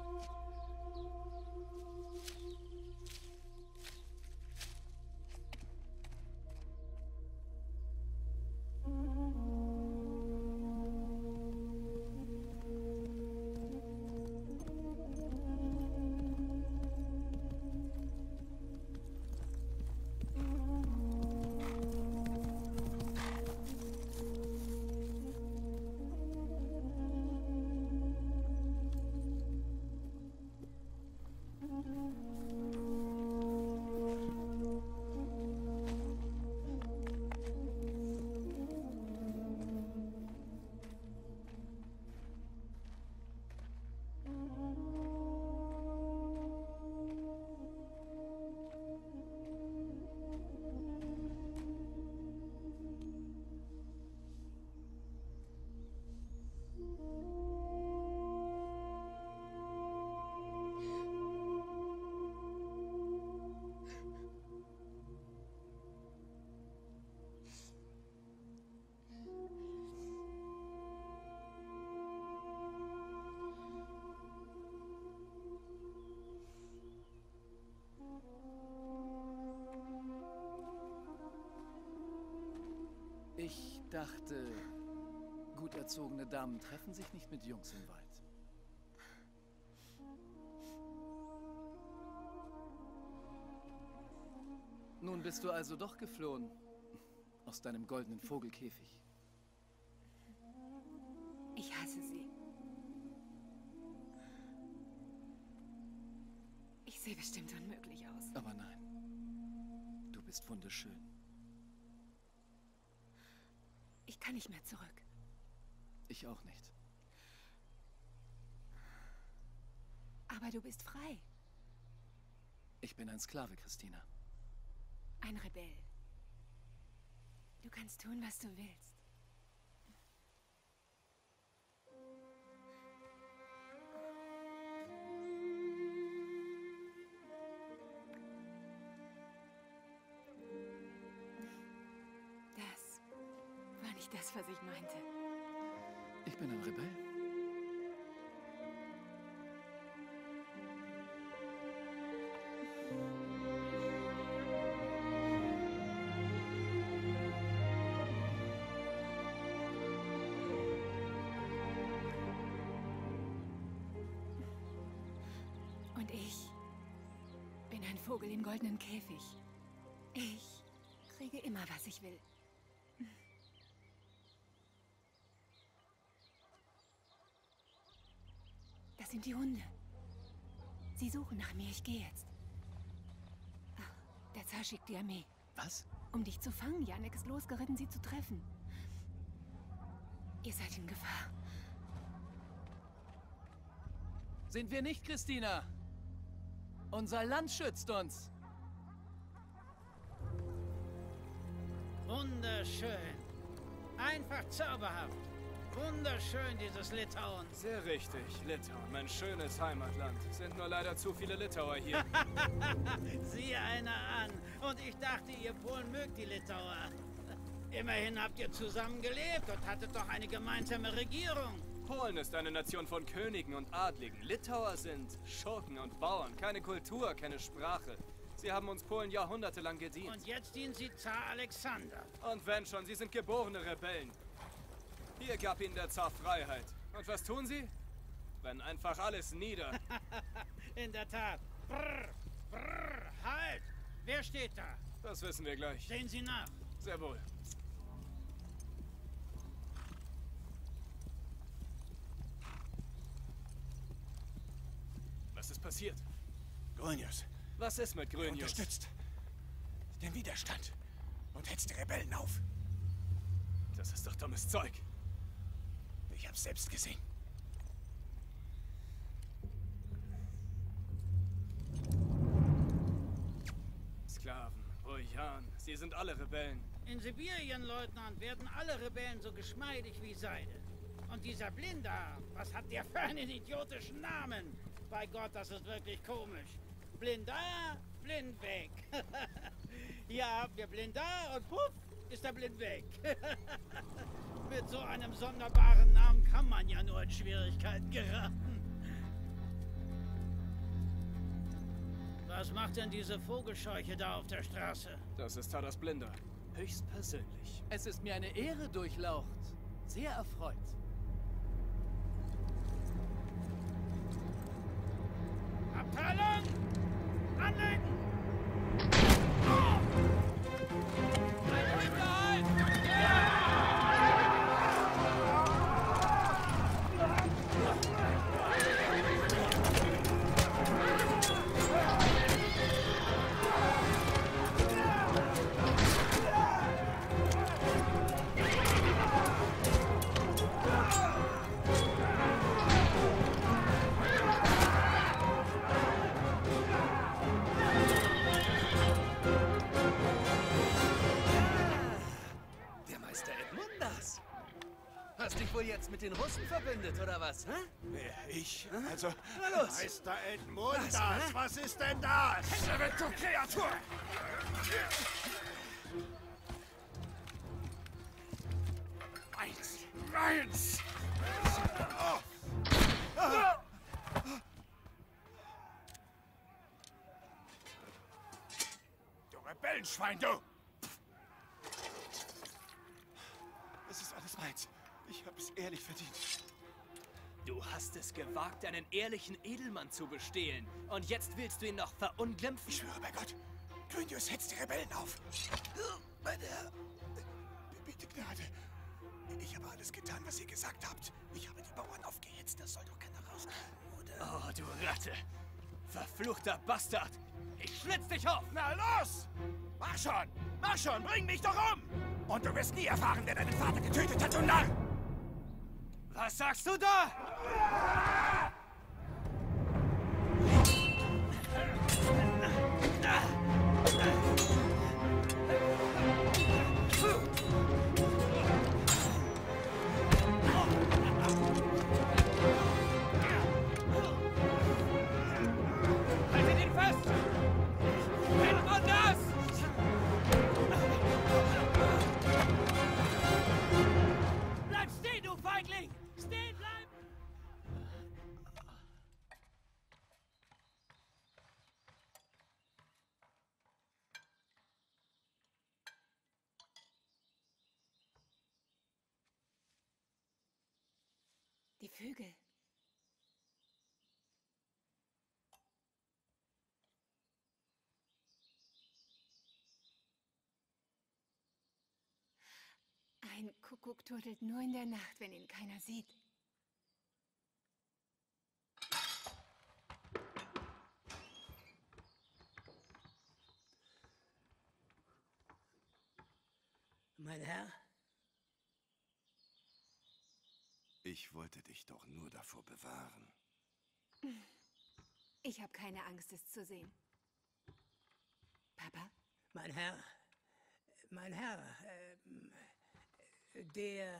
Ich dachte, gut erzogene Damen treffen sich nicht mit Jungs im Wald. Nun bist du also doch geflohen aus deinem goldenen Vogelkäfig. Ich hasse sie. Ich sehe bestimmt unmöglich aus. Aber nein, du bist wunderschön. Ich kann nicht mehr zurück. Ich auch nicht. Aber du bist frei. Ich bin ein Sklave, Christina. Ein Rebell. Du kannst tun, was du willst. Das, was ich meinte. Ich bin ein Rebell. Und ich bin ein Vogel im goldenen Käfig. Ich kriege immer, was ich will. Sind die Hunde. Sie suchen nach mir. Ich gehe jetzt. Ach, der Zar schickt die Armee. Was? Um dich zu fangen. Janek ist losgeritten, sie zu treffen. Ihr seid in Gefahr. Sind wir nicht, Christina? Unser Land schützt uns. Wunderschön. Einfach zauberhaft. Wunderschön, dieses Litauen. Sehr richtig, Litauen. Mein schönes Heimatland. Sind nur leider zu viele Litauer hier. Sieh einer an. Und ich dachte, ihr Polen mögt die Litauer. Immerhin habt ihr zusammen gelebt und hattet doch eine gemeinsame Regierung. Polen ist eine Nation von Königen und Adligen. Litauer sind Schurken und Bauern. Keine Kultur, keine Sprache. Sie haben uns Polen jahrhundertelang gedient. Und jetzt dienen sie Zar Alexander. Und wenn schon, sie sind geborene Rebellen. Hier gab ihnen der Zar Freiheit. Und was tun sie? Brennen einfach alles nieder. In der Tat. Brr, brr, halt! Wer steht da? Das wissen wir gleich. Sehen Sie nach. Sehr wohl. Was ist passiert? Grünius. Was ist mit Grünius? Er unterstützt den Widerstand und hetzt die Rebellen auf. Das ist doch dummes Zeug. Ich hab's selbst gesehen. Sklaven, Rojan, sie sind alle Rebellen. In Sibirien, Leutnant, werden alle Rebellen so geschmeidig wie Seide. Und dieser Blinda, was hat der für einen idiotischen Namen? Bei Gott, das ist wirklich komisch. Blinda, blind weg. Hier haben wir Blinda und puff, ist er blind weg. Mit so einem sonderbaren Namen kann man ja nur in Schwierigkeiten geraten. Was macht denn diese Vogelscheuche da auf der Straße? Das ist Tadas Blinda. Höchstpersönlich. Es ist mir eine Ehre, Durchlaucht. Sehr erfreut. Abteilung! Anlegen! Mit den Russen verbindet, oder was? Hä? Nee, ich? Also... Na los! Meister Edmundas, was, was ist denn das? Hände weg, du Kreatur! Eins! Eins! Du Rebellenschwein, du! Das ist alles meins. Ich habe es ehrlich verdient. Du hast es gewagt, einen ehrlichen Edelmann zu bestehlen. Und jetzt willst du ihn noch verunglimpfen? Ich schwöre bei Gott, Grünius hetzt die Rebellen auf. Meine Herr, bitte Gnade. Ich habe alles getan, was ihr gesagt habt. Ich habe die Bauern aufgehetzt, das soll doch keiner rauskriegen, oder? Oh, du Ratte. Verfluchter Bastard. Ich schlitz dich auf. Na los! Mach schon, mach schon, bring mich doch um! Und du wirst nie erfahren, wer deinen Vater getötet hat, du Narr! Was sagst du da? Haltet ihn fest! Edmundas! Bleib stehen, du Feigling! Stehen bleiben! Die Vögel. Ein Kuckuck turtelt nur in der Nacht, wenn ihn keiner sieht. Mein Herr? Ich wollte dich doch nur davor bewahren. Ich habe keine Angst, es zu sehen. Papa? Mein Herr, mein Herr, ähm, der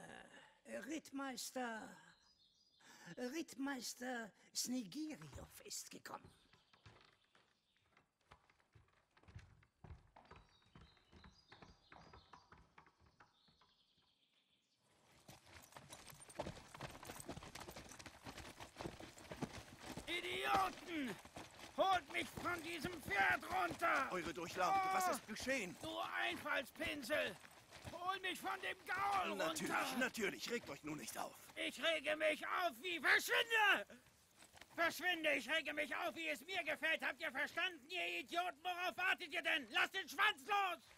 Rittmeister, Rittmeister Snegiryov ist gekommen. Idioten! Holt mich von diesem Pferd runter! Eure Durchlaucht, oh, was ist geschehen? Du Einfallspinsel! Hol mich von dem Gaul natürlich, runter! Natürlich, natürlich, regt euch nur nicht auf! Ich rege mich auf wie... Verschwinde! Verschwinde, ich rege mich auf, wie es mir gefällt! Habt ihr verstanden, ihr Idioten? Worauf wartet ihr denn? Lasst den Schwanz los!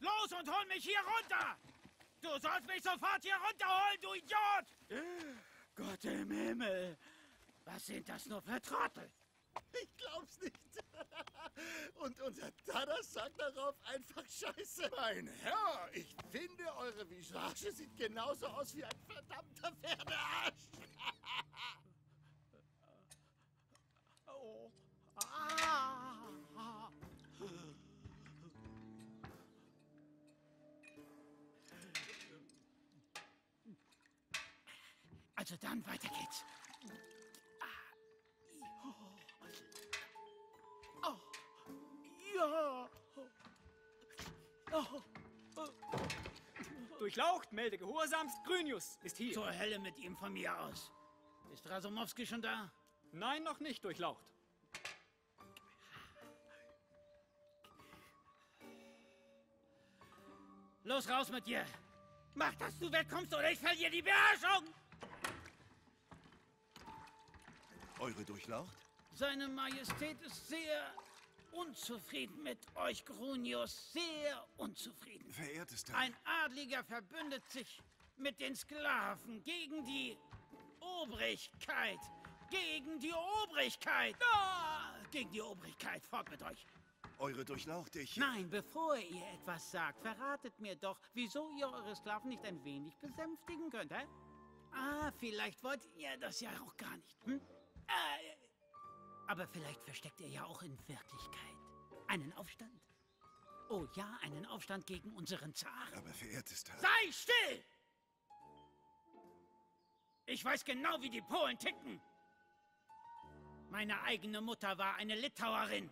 Los und hol mich hier runter! Du sollst mich sofort hier runterholen, du Idiot! Gott im Himmel! Was sind das nur für Trottel? Ich glaub's nicht. Und unser Tadas sagt darauf einfach Scheiße. Mein Herr, ich finde, eure Visage sieht genauso aus wie ein verdammter Pferdearsch. Oh. Ah. Also dann, weiter geht's. Oh. Oh. Ja. Oh. Oh. Durchlaucht, melde gehorsamst, Grünius ist hier. Zur Hölle mit ihm von mir aus. Ist Rasumowski schon da? Nein, noch nicht, Durchlaucht. Los, raus mit dir. Mach, dass du wegkommst, oder ich verliere die Beherrschung. Eure Durchlaucht? Seine Majestät ist sehr unzufrieden mit euch, Grünius. Sehr unzufrieden. Verehrtester. Ein Adliger verbündet sich mit den Sklaven gegen die Obrigkeit. Gegen die Obrigkeit. Ah, gegen die Obrigkeit. Fort mit euch. Eure Durchlaucht, ich... Nein, bevor ihr etwas sagt, verratet mir doch, wieso ihr eure Sklaven nicht ein wenig besänftigen könnt, hä? Ah, vielleicht wollt ihr das ja auch gar nicht, hm? Aber vielleicht versteckt er ja auch in Wirklichkeit einen Aufstand. Oh ja, einen Aufstand gegen unseren Zaren. Aber verehrtester... Sei still! Ich weiß genau, wie die Polen ticken. Meine eigene Mutter war eine Litauerin.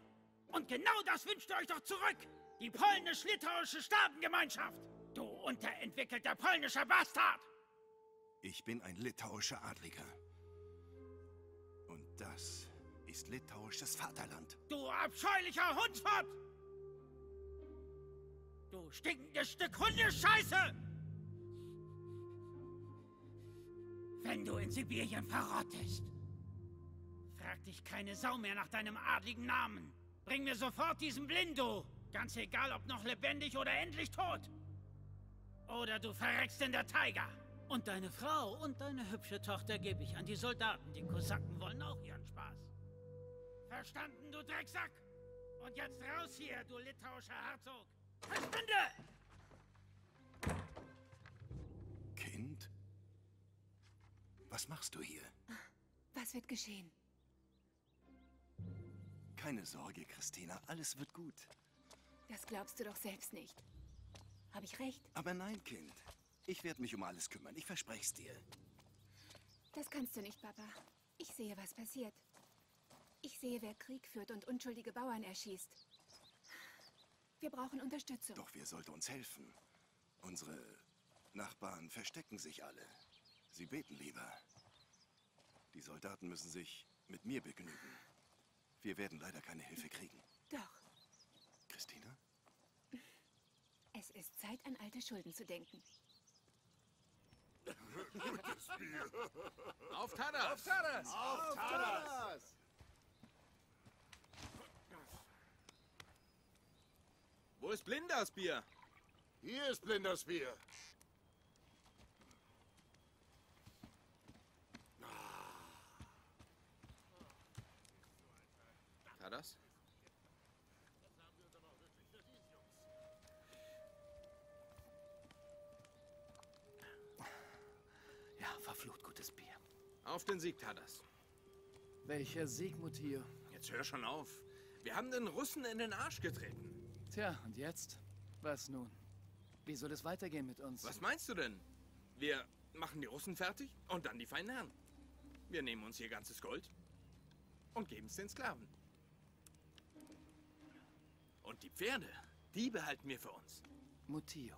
Und genau das wünscht ihr euch doch zurück. Die polnisch-litauische Staatengemeinschaft. Du unterentwickelter polnischer Bastard! Ich bin ein litauischer Adliger. Und das ist litauisches Vaterland. Du abscheulicher Hundsfott! Du stinkendes Stück Hundescheiße! Wenn du in Sibirien verrottest, frag dich keine Sau mehr nach deinem adligen Namen. Bring mir sofort diesen Blindo. Ganz egal, ob noch lebendig oder endlich tot. Oder du verreckst in der Taiga. Und deine Frau und deine hübsche Tochter gebe ich an die Soldaten. Die Kosaken wollen auch ihren Spaß. Verstanden, du Drecksack? Und jetzt raus hier, du litauischer Herzog! Verschwinde! Kind? Was machst du hier? Was wird geschehen? Keine Sorge, Christina. Alles wird gut. Das glaubst du doch selbst nicht. Habe ich recht? Aber nein, Kind. Ich werde mich um alles kümmern, ich verspreche es dir. Das kannst du nicht, Papa. Ich sehe, was passiert. Ich sehe, wer Krieg führt und unschuldige Bauern erschießt. Wir brauchen Unterstützung. Doch wer sollte uns helfen? Unsere Nachbarn verstecken sich alle. Sie beten lieber. Die Soldaten müssen sich mit mir begnügen. Wir werden leider keine Hilfe kriegen. Doch. Christina? Es ist Zeit, an alte Schulden zu denken. Gutes Bier. Auf Tadas! Auf Tadas! Auf Tadas! Wo ist Blindas Bier? Hier ist Blindas Bier. Tadas? Verflucht gutes Bier. Auf den Sieg, Tadas. Welcher Sieg, Mutio? Jetzt hör schon auf. Wir haben den Russen in den Arsch getreten. Tja, und jetzt? Was nun? Wie soll es weitergehen mit uns? Was meinst du denn? Wir machen die Russen fertig und dann die feinen Herren. Wir nehmen uns ihr ganzes Gold und geben es den Sklaven. Und die Pferde, die behalten wir für uns. Mutio,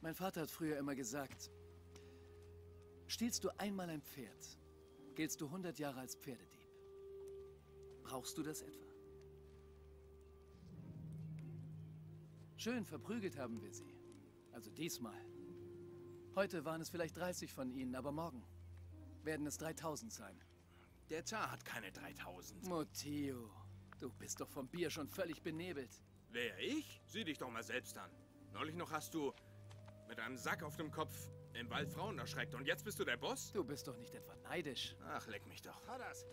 mein Vater hat früher immer gesagt, stiehlst du einmal ein Pferd, giltst du hundert Jahre als Pferdedieb. Brauchst du das etwa? Schön, verprügelt haben wir sie. Also diesmal. Heute waren es vielleicht dreißig von ihnen, aber morgen werden es dreitausend sein. Der Zar hat keine dreitausend. Mutio, du bist doch vom Bier schon völlig benebelt. Wer, ich? Sieh dich doch mal selbst an. Neulich noch hast du mit einem Sack auf dem Kopf im Wald Frauen erschreckt und jetzt bist du der Boss? Du bist doch nicht etwa neidisch. Ach, leck mich doch. Tadas,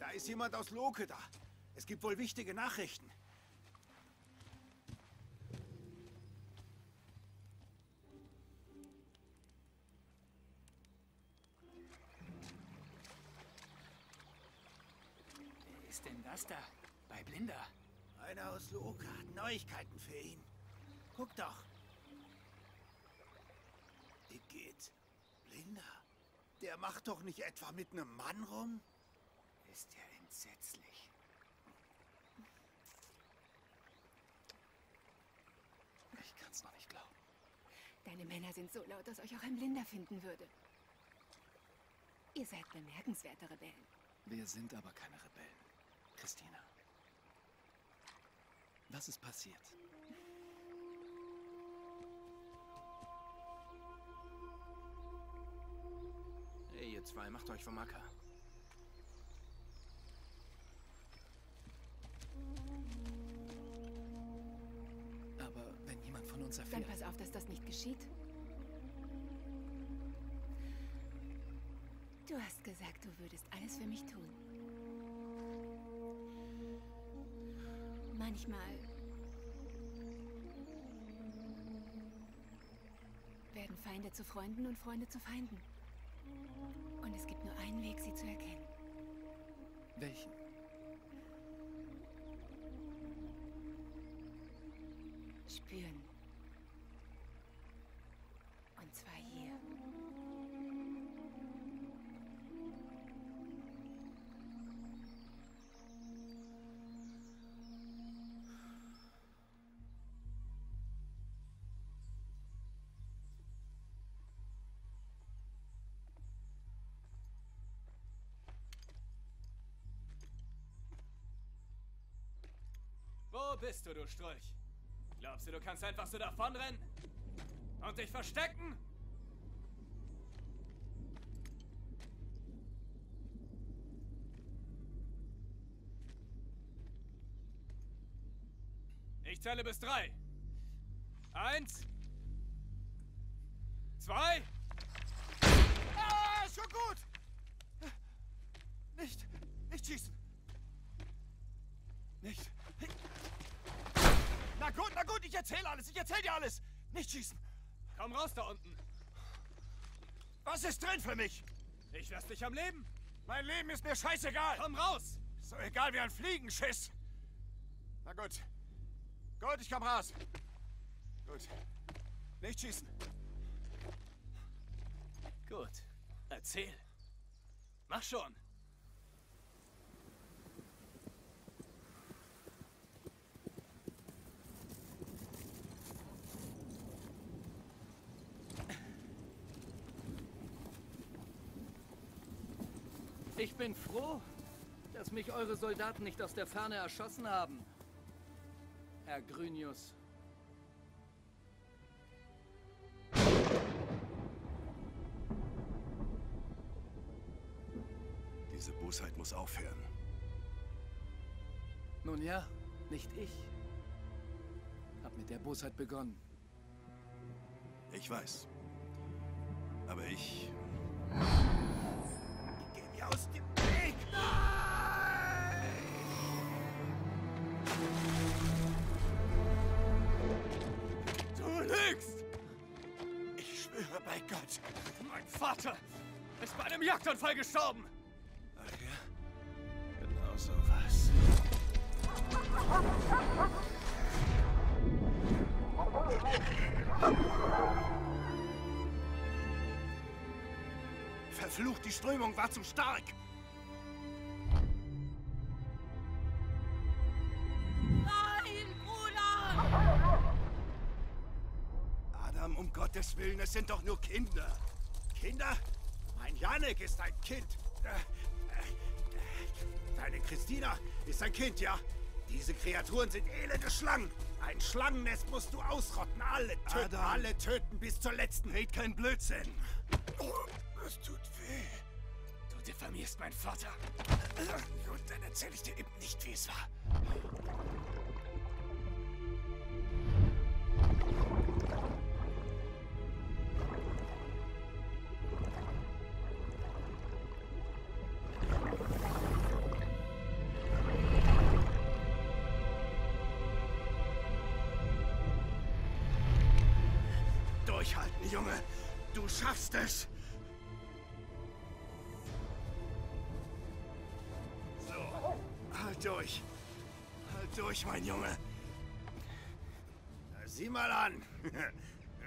da ist jemand aus Loke da. Es gibt wohl wichtige Nachrichten. Wer ist denn das da? Bei Blinda. Einer aus Loke hat Neuigkeiten für ihn. Guck doch. Geht. Blinda, der macht doch nicht etwa mit einem Mann rum? Ist ja entsetzlich. Ich kann's noch nicht glauben. Deine Männer sind so laut, dass euch auch ein Blinder finden würde. Ihr seid bemerkenswerte Rebellen. Wir sind aber keine Rebellen, Christina. Was ist passiert? Hey, ihr zwei, macht euch vom Acker. Aber wenn jemand von uns erfährt... Dann pass auf, dass das nicht geschieht. Du hast gesagt, du würdest alles für mich tun. Manchmal werden Feinde zu Freunden und Freunde zu Feinden. Und es gibt nur einen Weg, sie zu erkennen. Welchen? Spüren. Und zwar hier. Wo bist du, du Strolch? Glaubst du, du kannst einfach so davonrennen? Und dich verstecken? Ich zähle bis drei. Eins. Zwei. Ah, schon gut! Nicht, nicht schießen! Nicht. Na gut, na gut, ich erzähle alles, ich erzähle dir alles. Nicht schießen. Komm raus da unten. Was ist drin für mich? Ich lass dich am Leben. Mein Leben ist mir scheißegal. Komm raus. Ist doch egal wie ein Fliegenschiss. Na gut. Gut, ich komm raus. Gut. Nicht schießen. Gut. Erzähl. Mach schon. Ich bin froh, dass mich eure Soldaten nicht aus der Ferne erschossen haben, Herr Grünius. Diese Bosheit muss aufhören. Nun ja, nicht ich. Hab mit der Bosheit begonnen. Ich weiß. Aber ich... aus dem Weg! Nein! Du lügst! Ich schwöre bei Gott, mein Vater Ist bei einem Jagdunfall gestorben! Ach ja? Genau so was. Verflucht, die Strömung war zu stark! Nein, Bruder! Adam, um Gottes Willen, es sind doch nur Kinder! Kinder? Mein Janek ist ein Kind. Deine Christina ist ein Kind, ja? Diese Kreaturen sind elende Schlangen. Ein Schlangennest musst du ausrotten. Alle töten, Adam. alle töten bis zur letzten. Red kein Blödsinn. Oh, es tut weh. Du diffamierst meinen Vater. Und dann erzähle ich dir eben nicht, wie es war. Junge, du schaffst es! So, halt durch. Halt durch, mein Junge. Sieh mal an.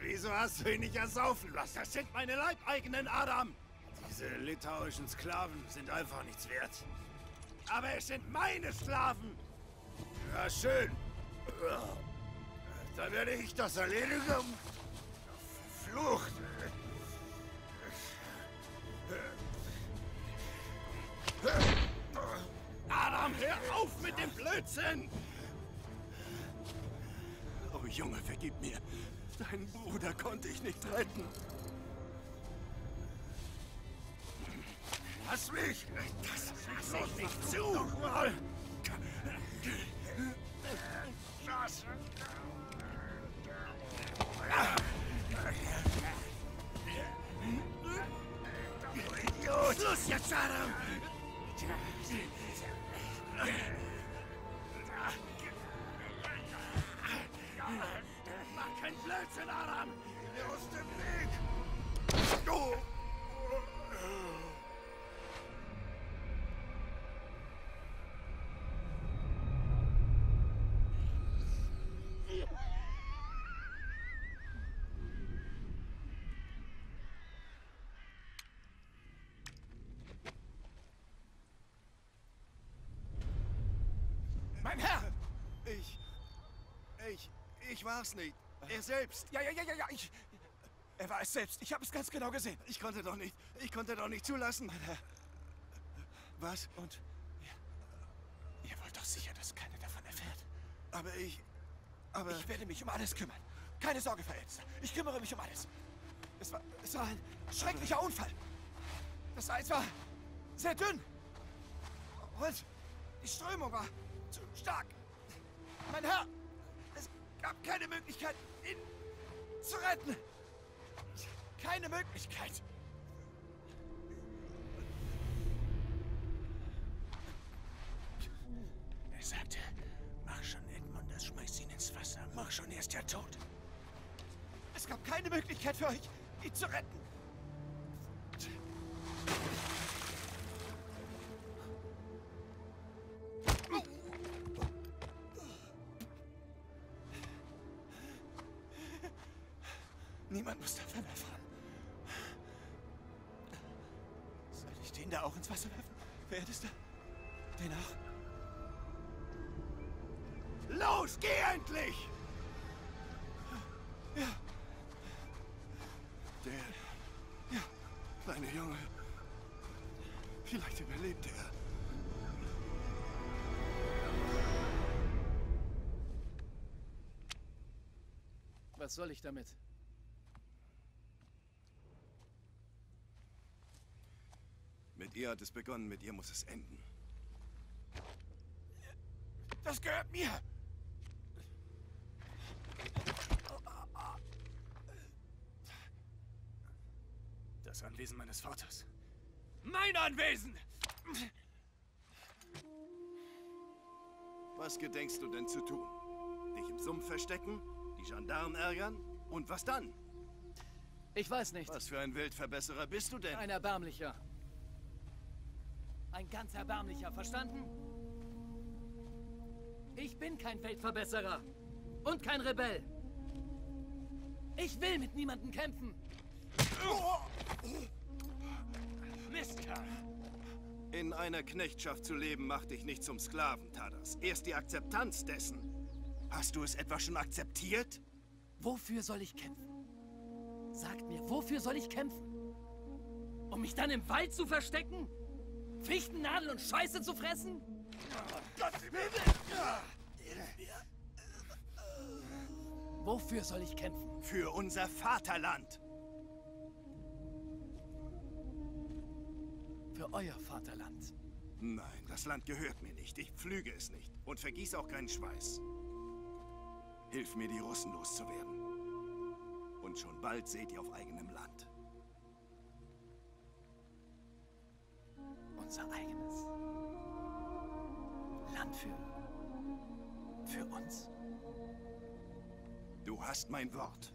Wieso hast du ihn nicht ersaufen lassen? Das sind meine leibeigenen, Adam. Diese litauischen Sklaven sind einfach nichts wert. Aber es sind meine Sklaven. Ja, schön. Dann werde ich das erledigen. Flucht! Adam, hör auf mit dem Blödsinn! Oh Junge, vergib mir. Deinen Bruder konnte ich nicht retten. Lass mich! Das lass ich nicht zu! Doch mal! Lass! Schluss jetzt, Adam! Mach keinen Blödsinn, Adam! Aus dem Weg! Oh. Ich war's nicht. Er selbst. Ja, ja, ja, ja, ja. Ich, er war es selbst. Ich habe es ganz genau gesehen. Ich konnte doch nicht. Ich konnte doch nicht zulassen. Mein Herr. Was? Und? Ja. Ihr wollt doch sicher, dass keiner davon erfährt. Aber ich... Aber... Ich werde mich um alles kümmern. Keine Sorge, Verätzter. Ich kümmere mich um alles. Es war... Es war ein schrecklicher aber... Unfall. Das Eis war sehr dünn. Und die Strömung war zu stark. Mein Herr... Gab keine Möglichkeit, ihn zu retten. Keine Möglichkeit. Er sagte, mach schon, Edmundas, schmeiß ihn ins Wasser. Mach schon, er ist ja tot. Es gab keine Möglichkeit für euch, ihn zu retten. Niemand muss davon erfahren. Soll ich den da auch ins Wasser werfen? Wer ist da? Den auch? Los, geh endlich! Ja. Der. Ja. Kleine Junge. Vielleicht überlebt er. Was soll ich damit? Mit ihr hat es begonnen, mit ihr muss es enden. Das gehört mir! Das Anwesen meines Vaters. Mein Anwesen! Was gedenkst du denn zu tun? Dich im Sumpf verstecken, die Gendarmen ärgern und was dann? Ich weiß nicht. Was für ein Weltverbesserer bist du denn? Ein erbärmlicher. Ein ganz erbärmlicher, verstanden? Ich bin kein Weltverbesserer. Und kein Rebell. Ich will mit niemandem kämpfen. Mist! In einer Knechtschaft zu leben, macht dich nicht zum Sklaven, Tadas. Erst die Akzeptanz dessen. Hast du es etwa schon akzeptiert? Wofür soll ich kämpfen? Sagt mir, wofür soll ich kämpfen? Um mich dann im Wald zu verstecken? Fichtennadel und Scheiße zu fressen? Oh Gott, wofür soll ich kämpfen? Für unser Vaterland! Für euer Vaterland? Nein, das Land gehört mir nicht. Ich pflüge es nicht. Und vergieß auch keinen Schweiß. Hilf mir, die Russen loszuwerden. Und schon bald seht ihr auf eigenem Land. Unser eigenes Land für... für uns? Du hast mein Wort.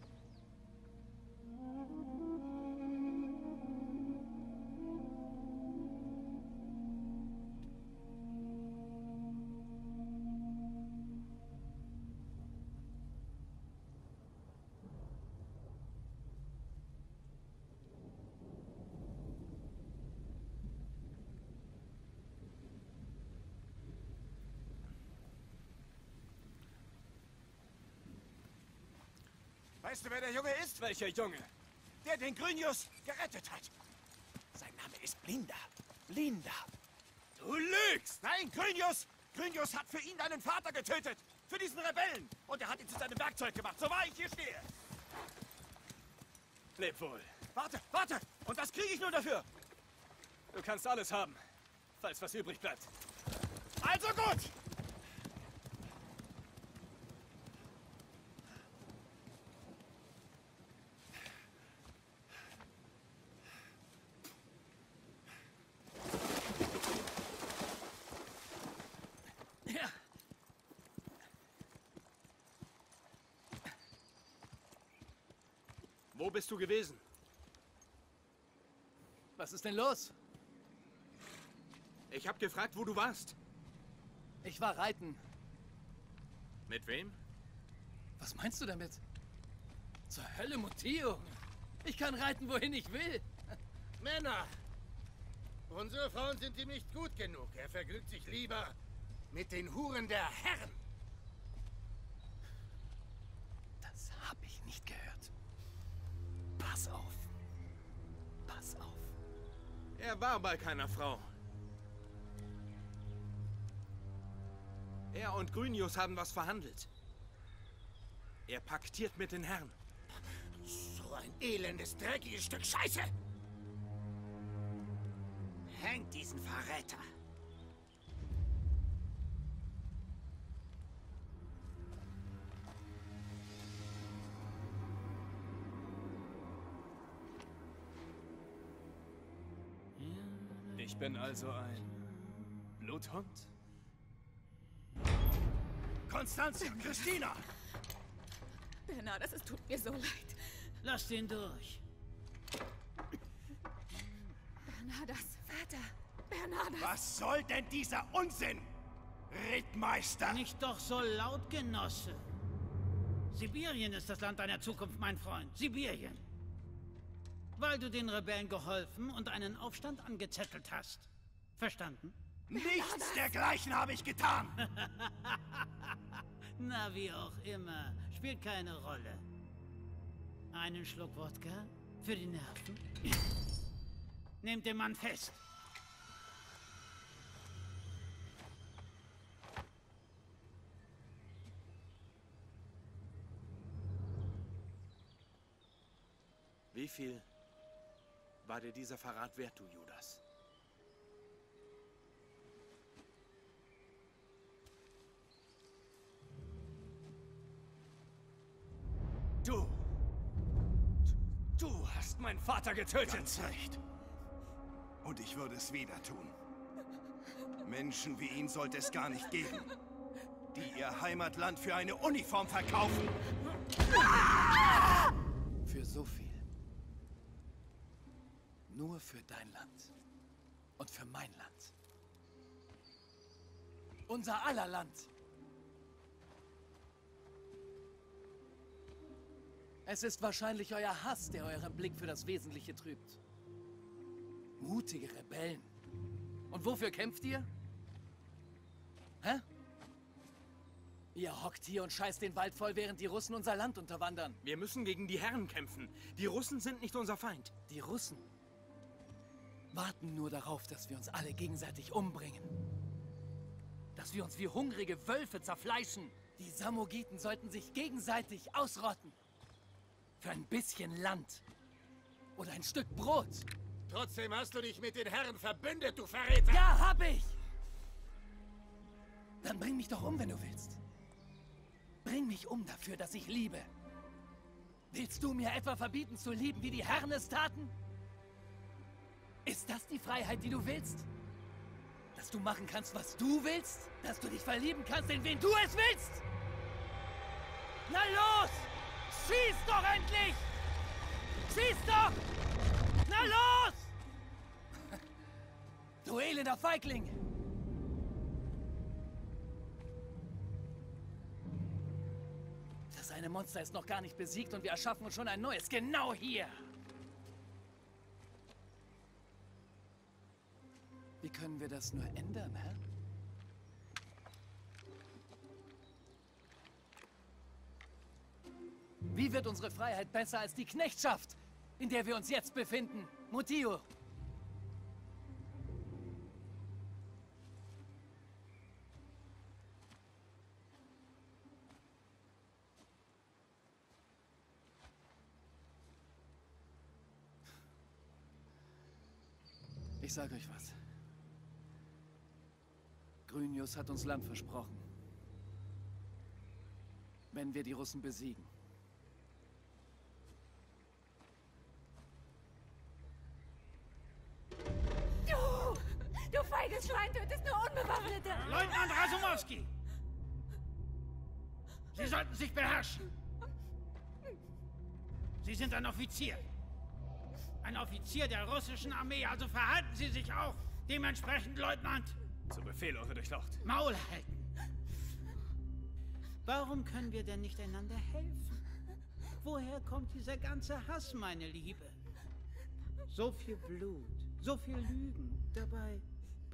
Weißt du, wer der Junge ist? Welcher Junge? Der den Grünius gerettet hat. Sein Name ist Blinda. Blinda. Du lügst! Nein, Grünius! Grünius hat für ihn deinen Vater getötet. Für diesen Rebellen. Und er hat ihn zu seinem Werkzeug gemacht, so wahr ich hier stehe. Leb wohl. Warte, warte! Und was kriege ich nur dafür? Du kannst alles haben, falls was übrig bleibt. Also gut! Wo bist du gewesen? Was ist denn los? Ich habe gefragt, wo du warst. Ich war reiten. Mit wem? Was meinst du damit? Zur Hölle, Mutio. Ich kann reiten, wohin ich will. Männer! Unsere Frauen sind ihm nicht gut genug. Er vergnügt sich lieber mit den Huren der Herren. Das habe ich nicht gehört. Pass auf. Pass auf. Er war bei keiner Frau. Er und Grünius haben was verhandelt. Er paktiert mit den Herren. So ein elendes, dreckiges Stück Scheiße! Hängt diesen Verräter! Ich bin also ein Bluthund? Konstanzia, Christina! Bernardas, es tut mir so leid. Lass den durch. Bernardas, Vater, Bernardas. Was soll denn dieser Unsinn, Rittmeister? Nicht doch so laut, Genosse. Sibirien ist das Land deiner Zukunft, mein Freund. Sibirien. Weil du den Rebellen geholfen und einen Aufstand angezettelt hast. Verstanden? Nichts dergleichen habe ich getan! Na, wie auch immer. Spielt keine Rolle. Einen Schluck Wodka? Für die Nerven? Nehmt den Mann fest! Wie viel... war dir dieser Verrat wert, du Judas? Du! Du hast meinen Vater getötet! Ganz recht. Und ich würde es wieder tun. Menschen wie ihn sollte es gar nicht geben, die ihr Heimatland für eine Uniform verkaufen. Für so viel Nur für dein Land. Und für mein Land. Unser aller Land. Es ist wahrscheinlich euer Hass, der euren Blick für das Wesentliche trübt. Mutige Rebellen. Und wofür kämpft ihr? Hä? Ihr hockt hier und scheißt den Wald voll, während die Russen unser Land unterwandern. Wir müssen gegen die Herren kämpfen. Die Russen sind nicht unser Feind. Die Russen warten nur darauf, dass wir uns alle gegenseitig umbringen. Dass wir uns wie hungrige Wölfe zerfleischen. Die Samogiten sollten sich gegenseitig ausrotten. Für ein bisschen Land. Oder ein Stück Brot. Trotzdem hast du dich mit den Herren verbündet, du Verräter! Ja, hab ich! Dann bring mich doch um, wenn du willst. Bring mich um dafür, dass ich liebe. Willst du mir etwa verbieten zu lieben, wie die Herren es taten? Ist das die Freiheit, die du willst? Dass du machen kannst, was du willst? Dass du dich verlieben kannst, in wen du es willst? Na los! Schieß doch endlich! Schieß doch! Na los! Du elender Feigling! Das eine Monster ist noch gar nicht besiegt und wir erschaffen uns schon ein neues, genau hier! Wie können wir das nur ändern, hä? Wie wird unsere Freiheit besser als die Knechtschaft, in der wir uns jetzt befinden? Mutio! Ich sage euch was. Grünius hat uns Land versprochen. Wenn wir die Russen besiegen. Du feiges Schwein, tötest nur Unbewaffnete! Leutnant Rasumowski! Sie sollten sich beherrschen! Sie sind ein Offizier. Ein Offizier der russischen Armee, also verhalten Sie sich auch dementsprechend, Leutnant! Zu Befehl, eure Durchlaucht! Maul halten! Warum können wir denn nicht einander helfen? Woher kommt dieser ganze Hass, meine Liebe? So viel Blut, so viel Lügen, dabei...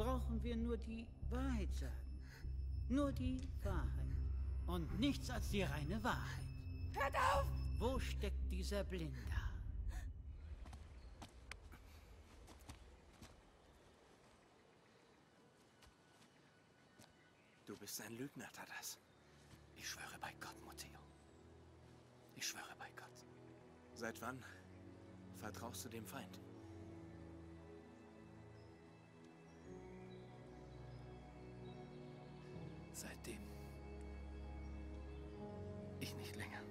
brauchen wir nur die Wahrheit sagen. Nur die Wahrheit. Und nichts als die reine Wahrheit. Hört auf! Wo steckt dieser Blinda? Du bist ein Lügner, Tadas. Ich schwöre bei Gott, Matteo. Ich schwöre bei Gott. Seit wann vertraust du dem Feind? Seitdem. Ich nicht länger.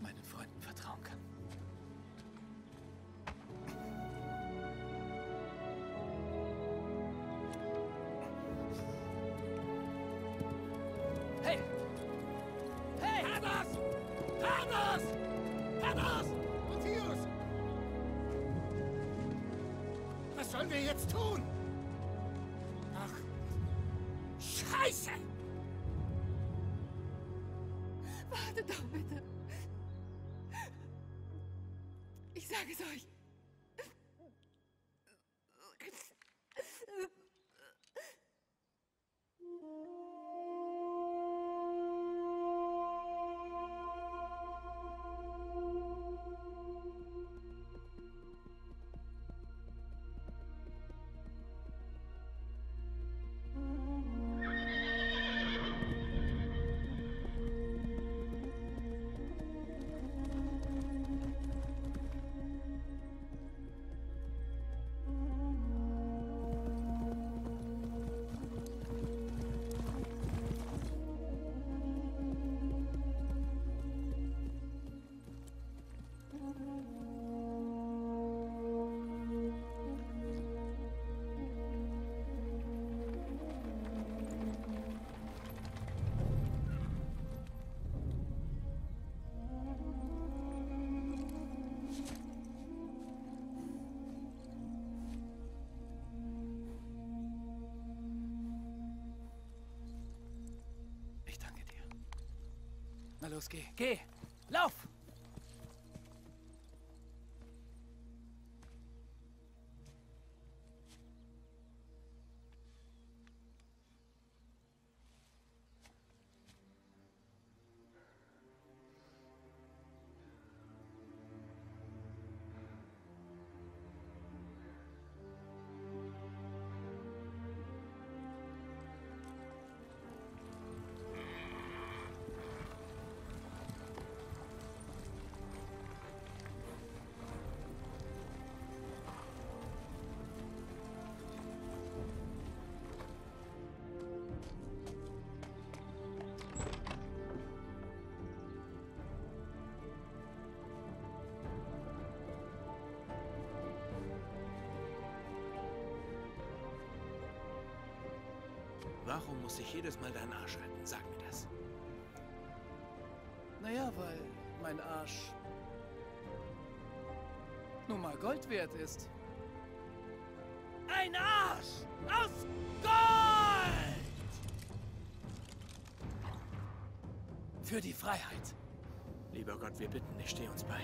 Meinen Freunden vertrauen kann. Hey! Hey! Tadas! Tadas! Tadas! Matthias! Was sollen wir jetzt tun? Scheiße! Wartet doch bitte. Ich sage es euch. los, geh. Geh! Lauf! Warum muss ich jedes Mal deinen Arsch halten? Sag mir das. Naja, weil mein Arsch nun mal Gold wert ist. Ein Arsch aus Gold! Für die Freiheit. Lieber Gott, wir bitten dich, steh uns bei.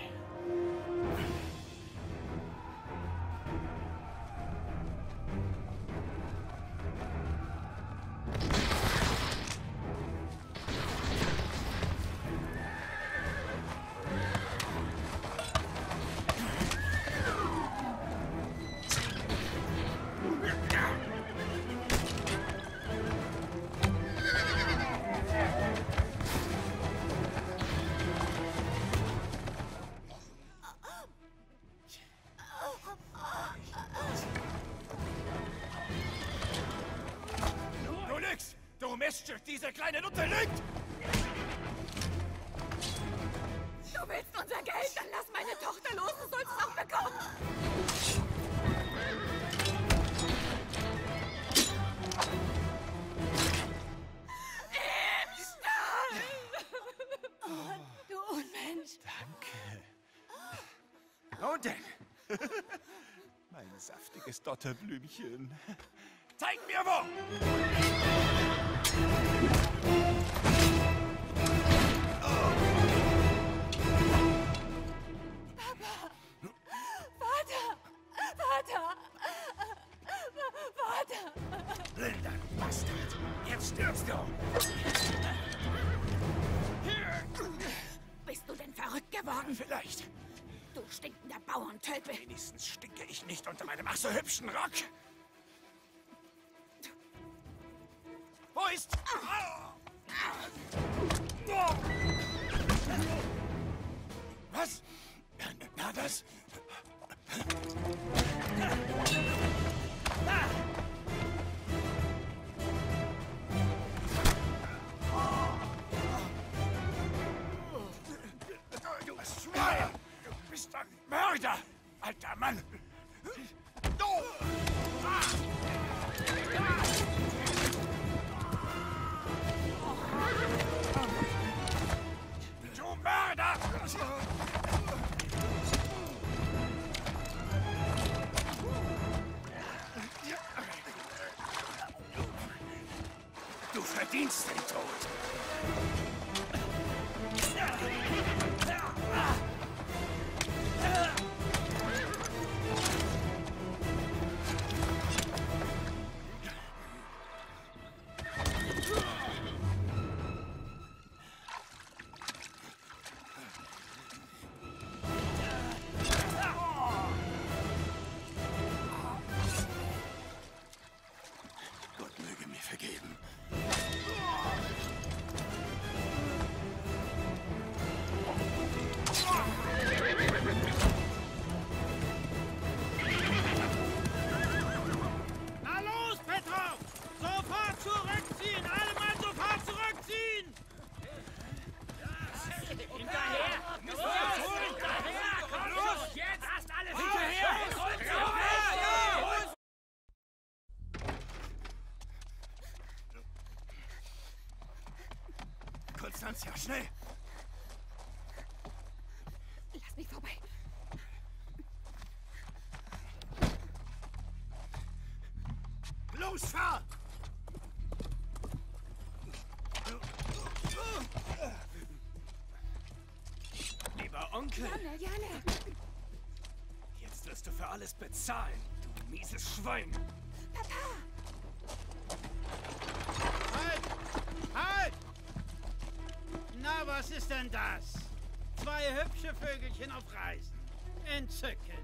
Diese kleine Nutte lügt! Du willst unser Geld? Dann lass meine Tochter los, du sollst es auch bekommen! Danke. Und denn? Mein saftiges Dotterblümchen. Zeig mir wo! Papa! Vater! Vater! Vater! Blinda, du Bastard! Jetzt stirbst du! Bist du denn verrückt geworden? Vielleicht. Du stinkender Bauerntölpel! Wenigstens stinke ich nicht unter meinem ach so hübschen Rock! Wo ist... Was? Na, das... Du Schwein! Du bist ein Mörder, alter Mann! Du! Du Mörder! Du verdienst den Tod! Konstanzia, schnell! Lass mich vorbei! Los, fahr! Janek, Janek! Jetzt wirst du für alles bezahlen, du mieses Schwein! Papa! Halt! Halt! Na, was ist denn das? Zwei hübsche Vögelchen auf Reisen. Entzückend.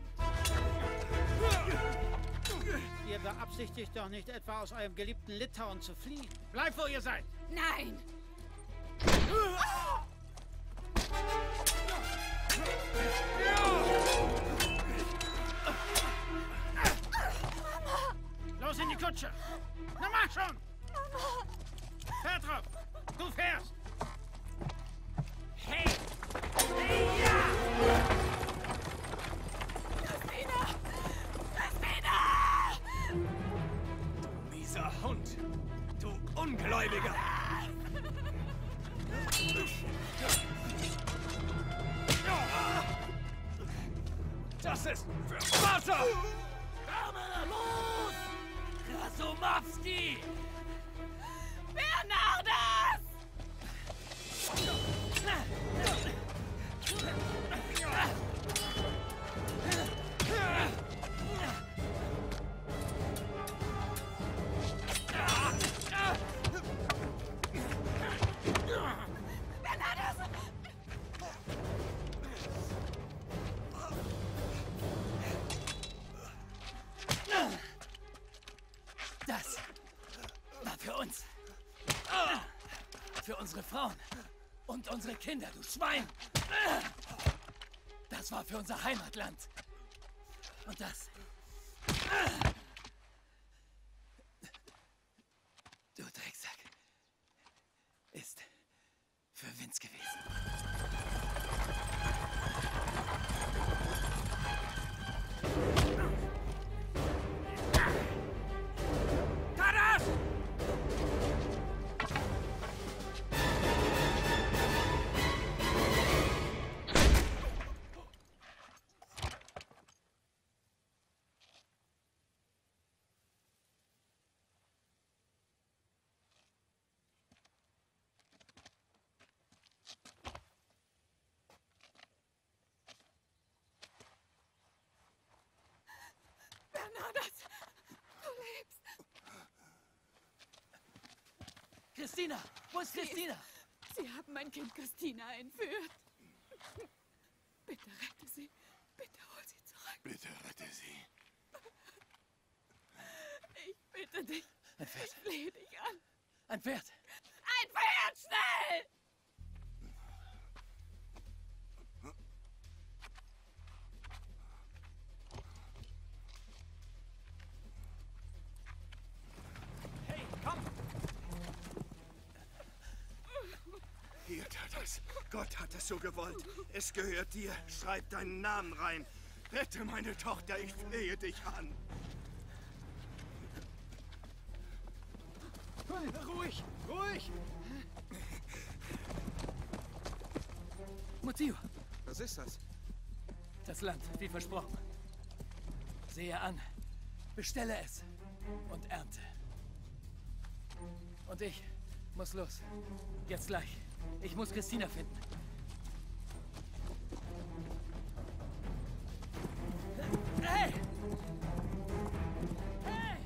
Ihr beabsichtigt doch nicht etwa aus eurem geliebten Litauen zu fliehen. Bleibt, wo ihr seid! Nein! Mama! Los in die Kutsche! Na mach schon! Mama! Fähr drauf! Du fährst! Hey! Hey, ja! Christina! Christina! Du mieser Hund! Du Ungläubiger! Das ist für Vater! Komm los! Rasumowski! Bernardas! Das war für uns. Für unsere Frauen und unsere Kinder, du Schwein. Das war für unser Heimatland. Und das... Du Drecksack. Ist für Vince gewesen. Tadas! Christina! Wo ist Christina? Sie, sie haben mein Kind Christina entführt. Bitte rette sie. Bitte hol sie zurück. Bitte rette sie. Ich bitte dich. Ein Pferd. Ich flehe dich an. Ein Pferd. Ein Pferd, schnell! Hier, Tadas. Gott hat es so gewollt. Es gehört dir. Schreib deinen Namen rein. Rette meine Tochter, ich flehe dich an. Ruhig, ruhig! Mutio. Was ist das? Das Land, wie versprochen. Sehe an, bestelle es und ernte. Und ich muss los. Jetzt gleich. Ich muss Christina finden. Hey! Hey!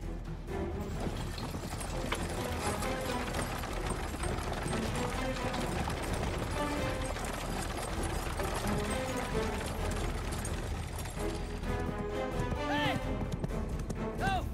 Hey! Auf!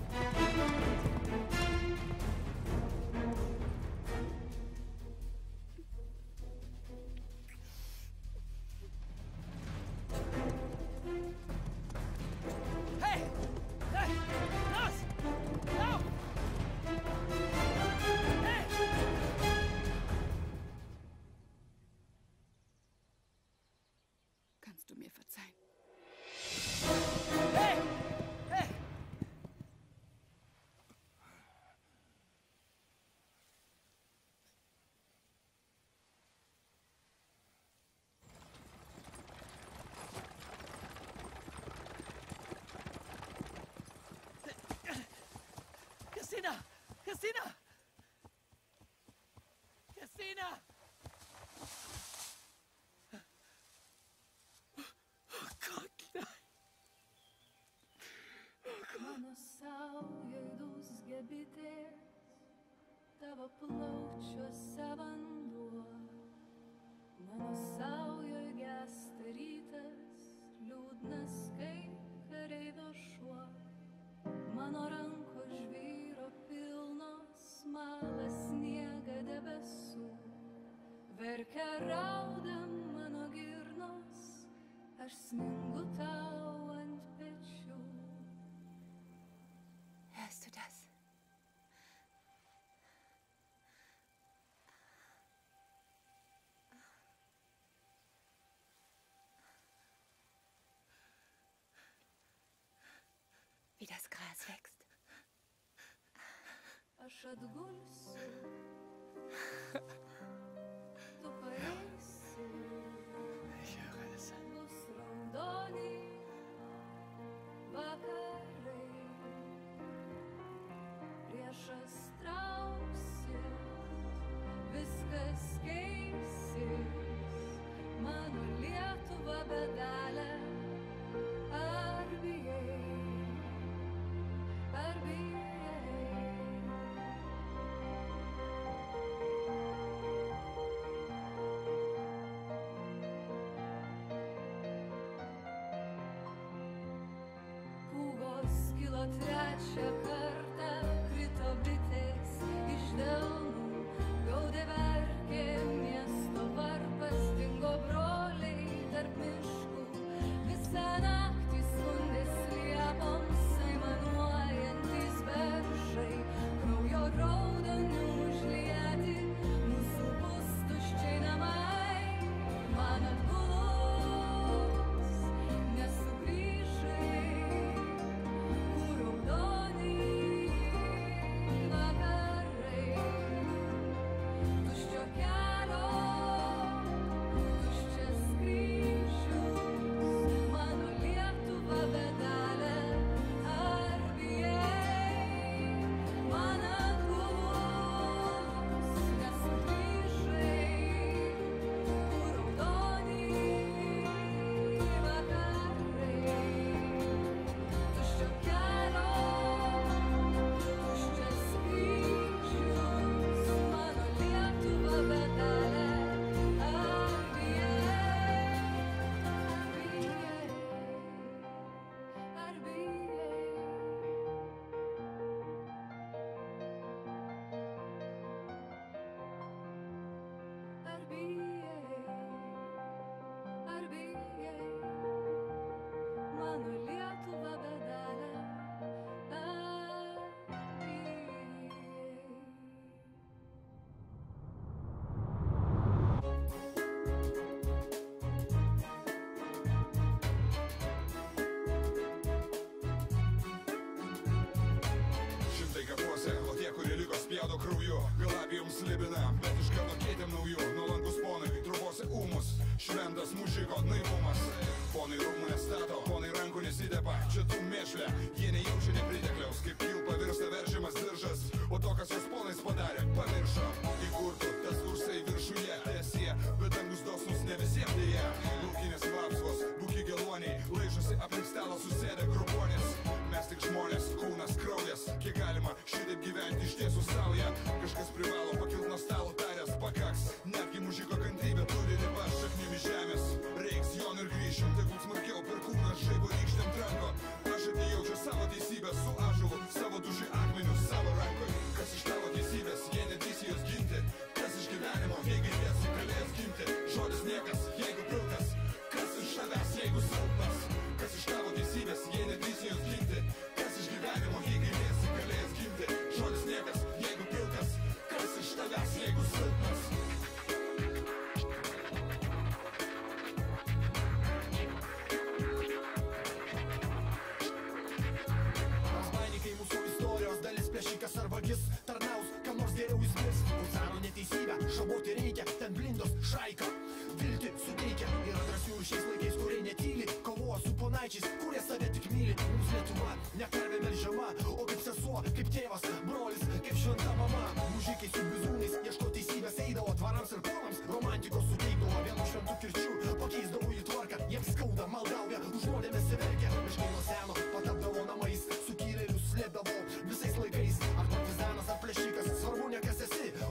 Christina! Christina! Christina! plaučio sevanduo, mano saujoj gęsta rytas, liūdnas kaip kareivio šuo, mano ranko žvyro pilnos, malas sniega debesų, verkia raudam mano girnos, aš smingu tau ant pečių. Hörst du das? Wie das Gras wächst. Ich höre es. Trečią kartą krito bitės iš delnų, gaudė verkė miesto varpas, dingo broliai tarp miškų, visą naktį skundės liepoms, aimanuojantys beržai, kraujo raudonių užlieti, mūsų pustuščiai namai, man atgulo. Visais laikais, ar partizanas, ar plėšikas, svarbu ne kas esi.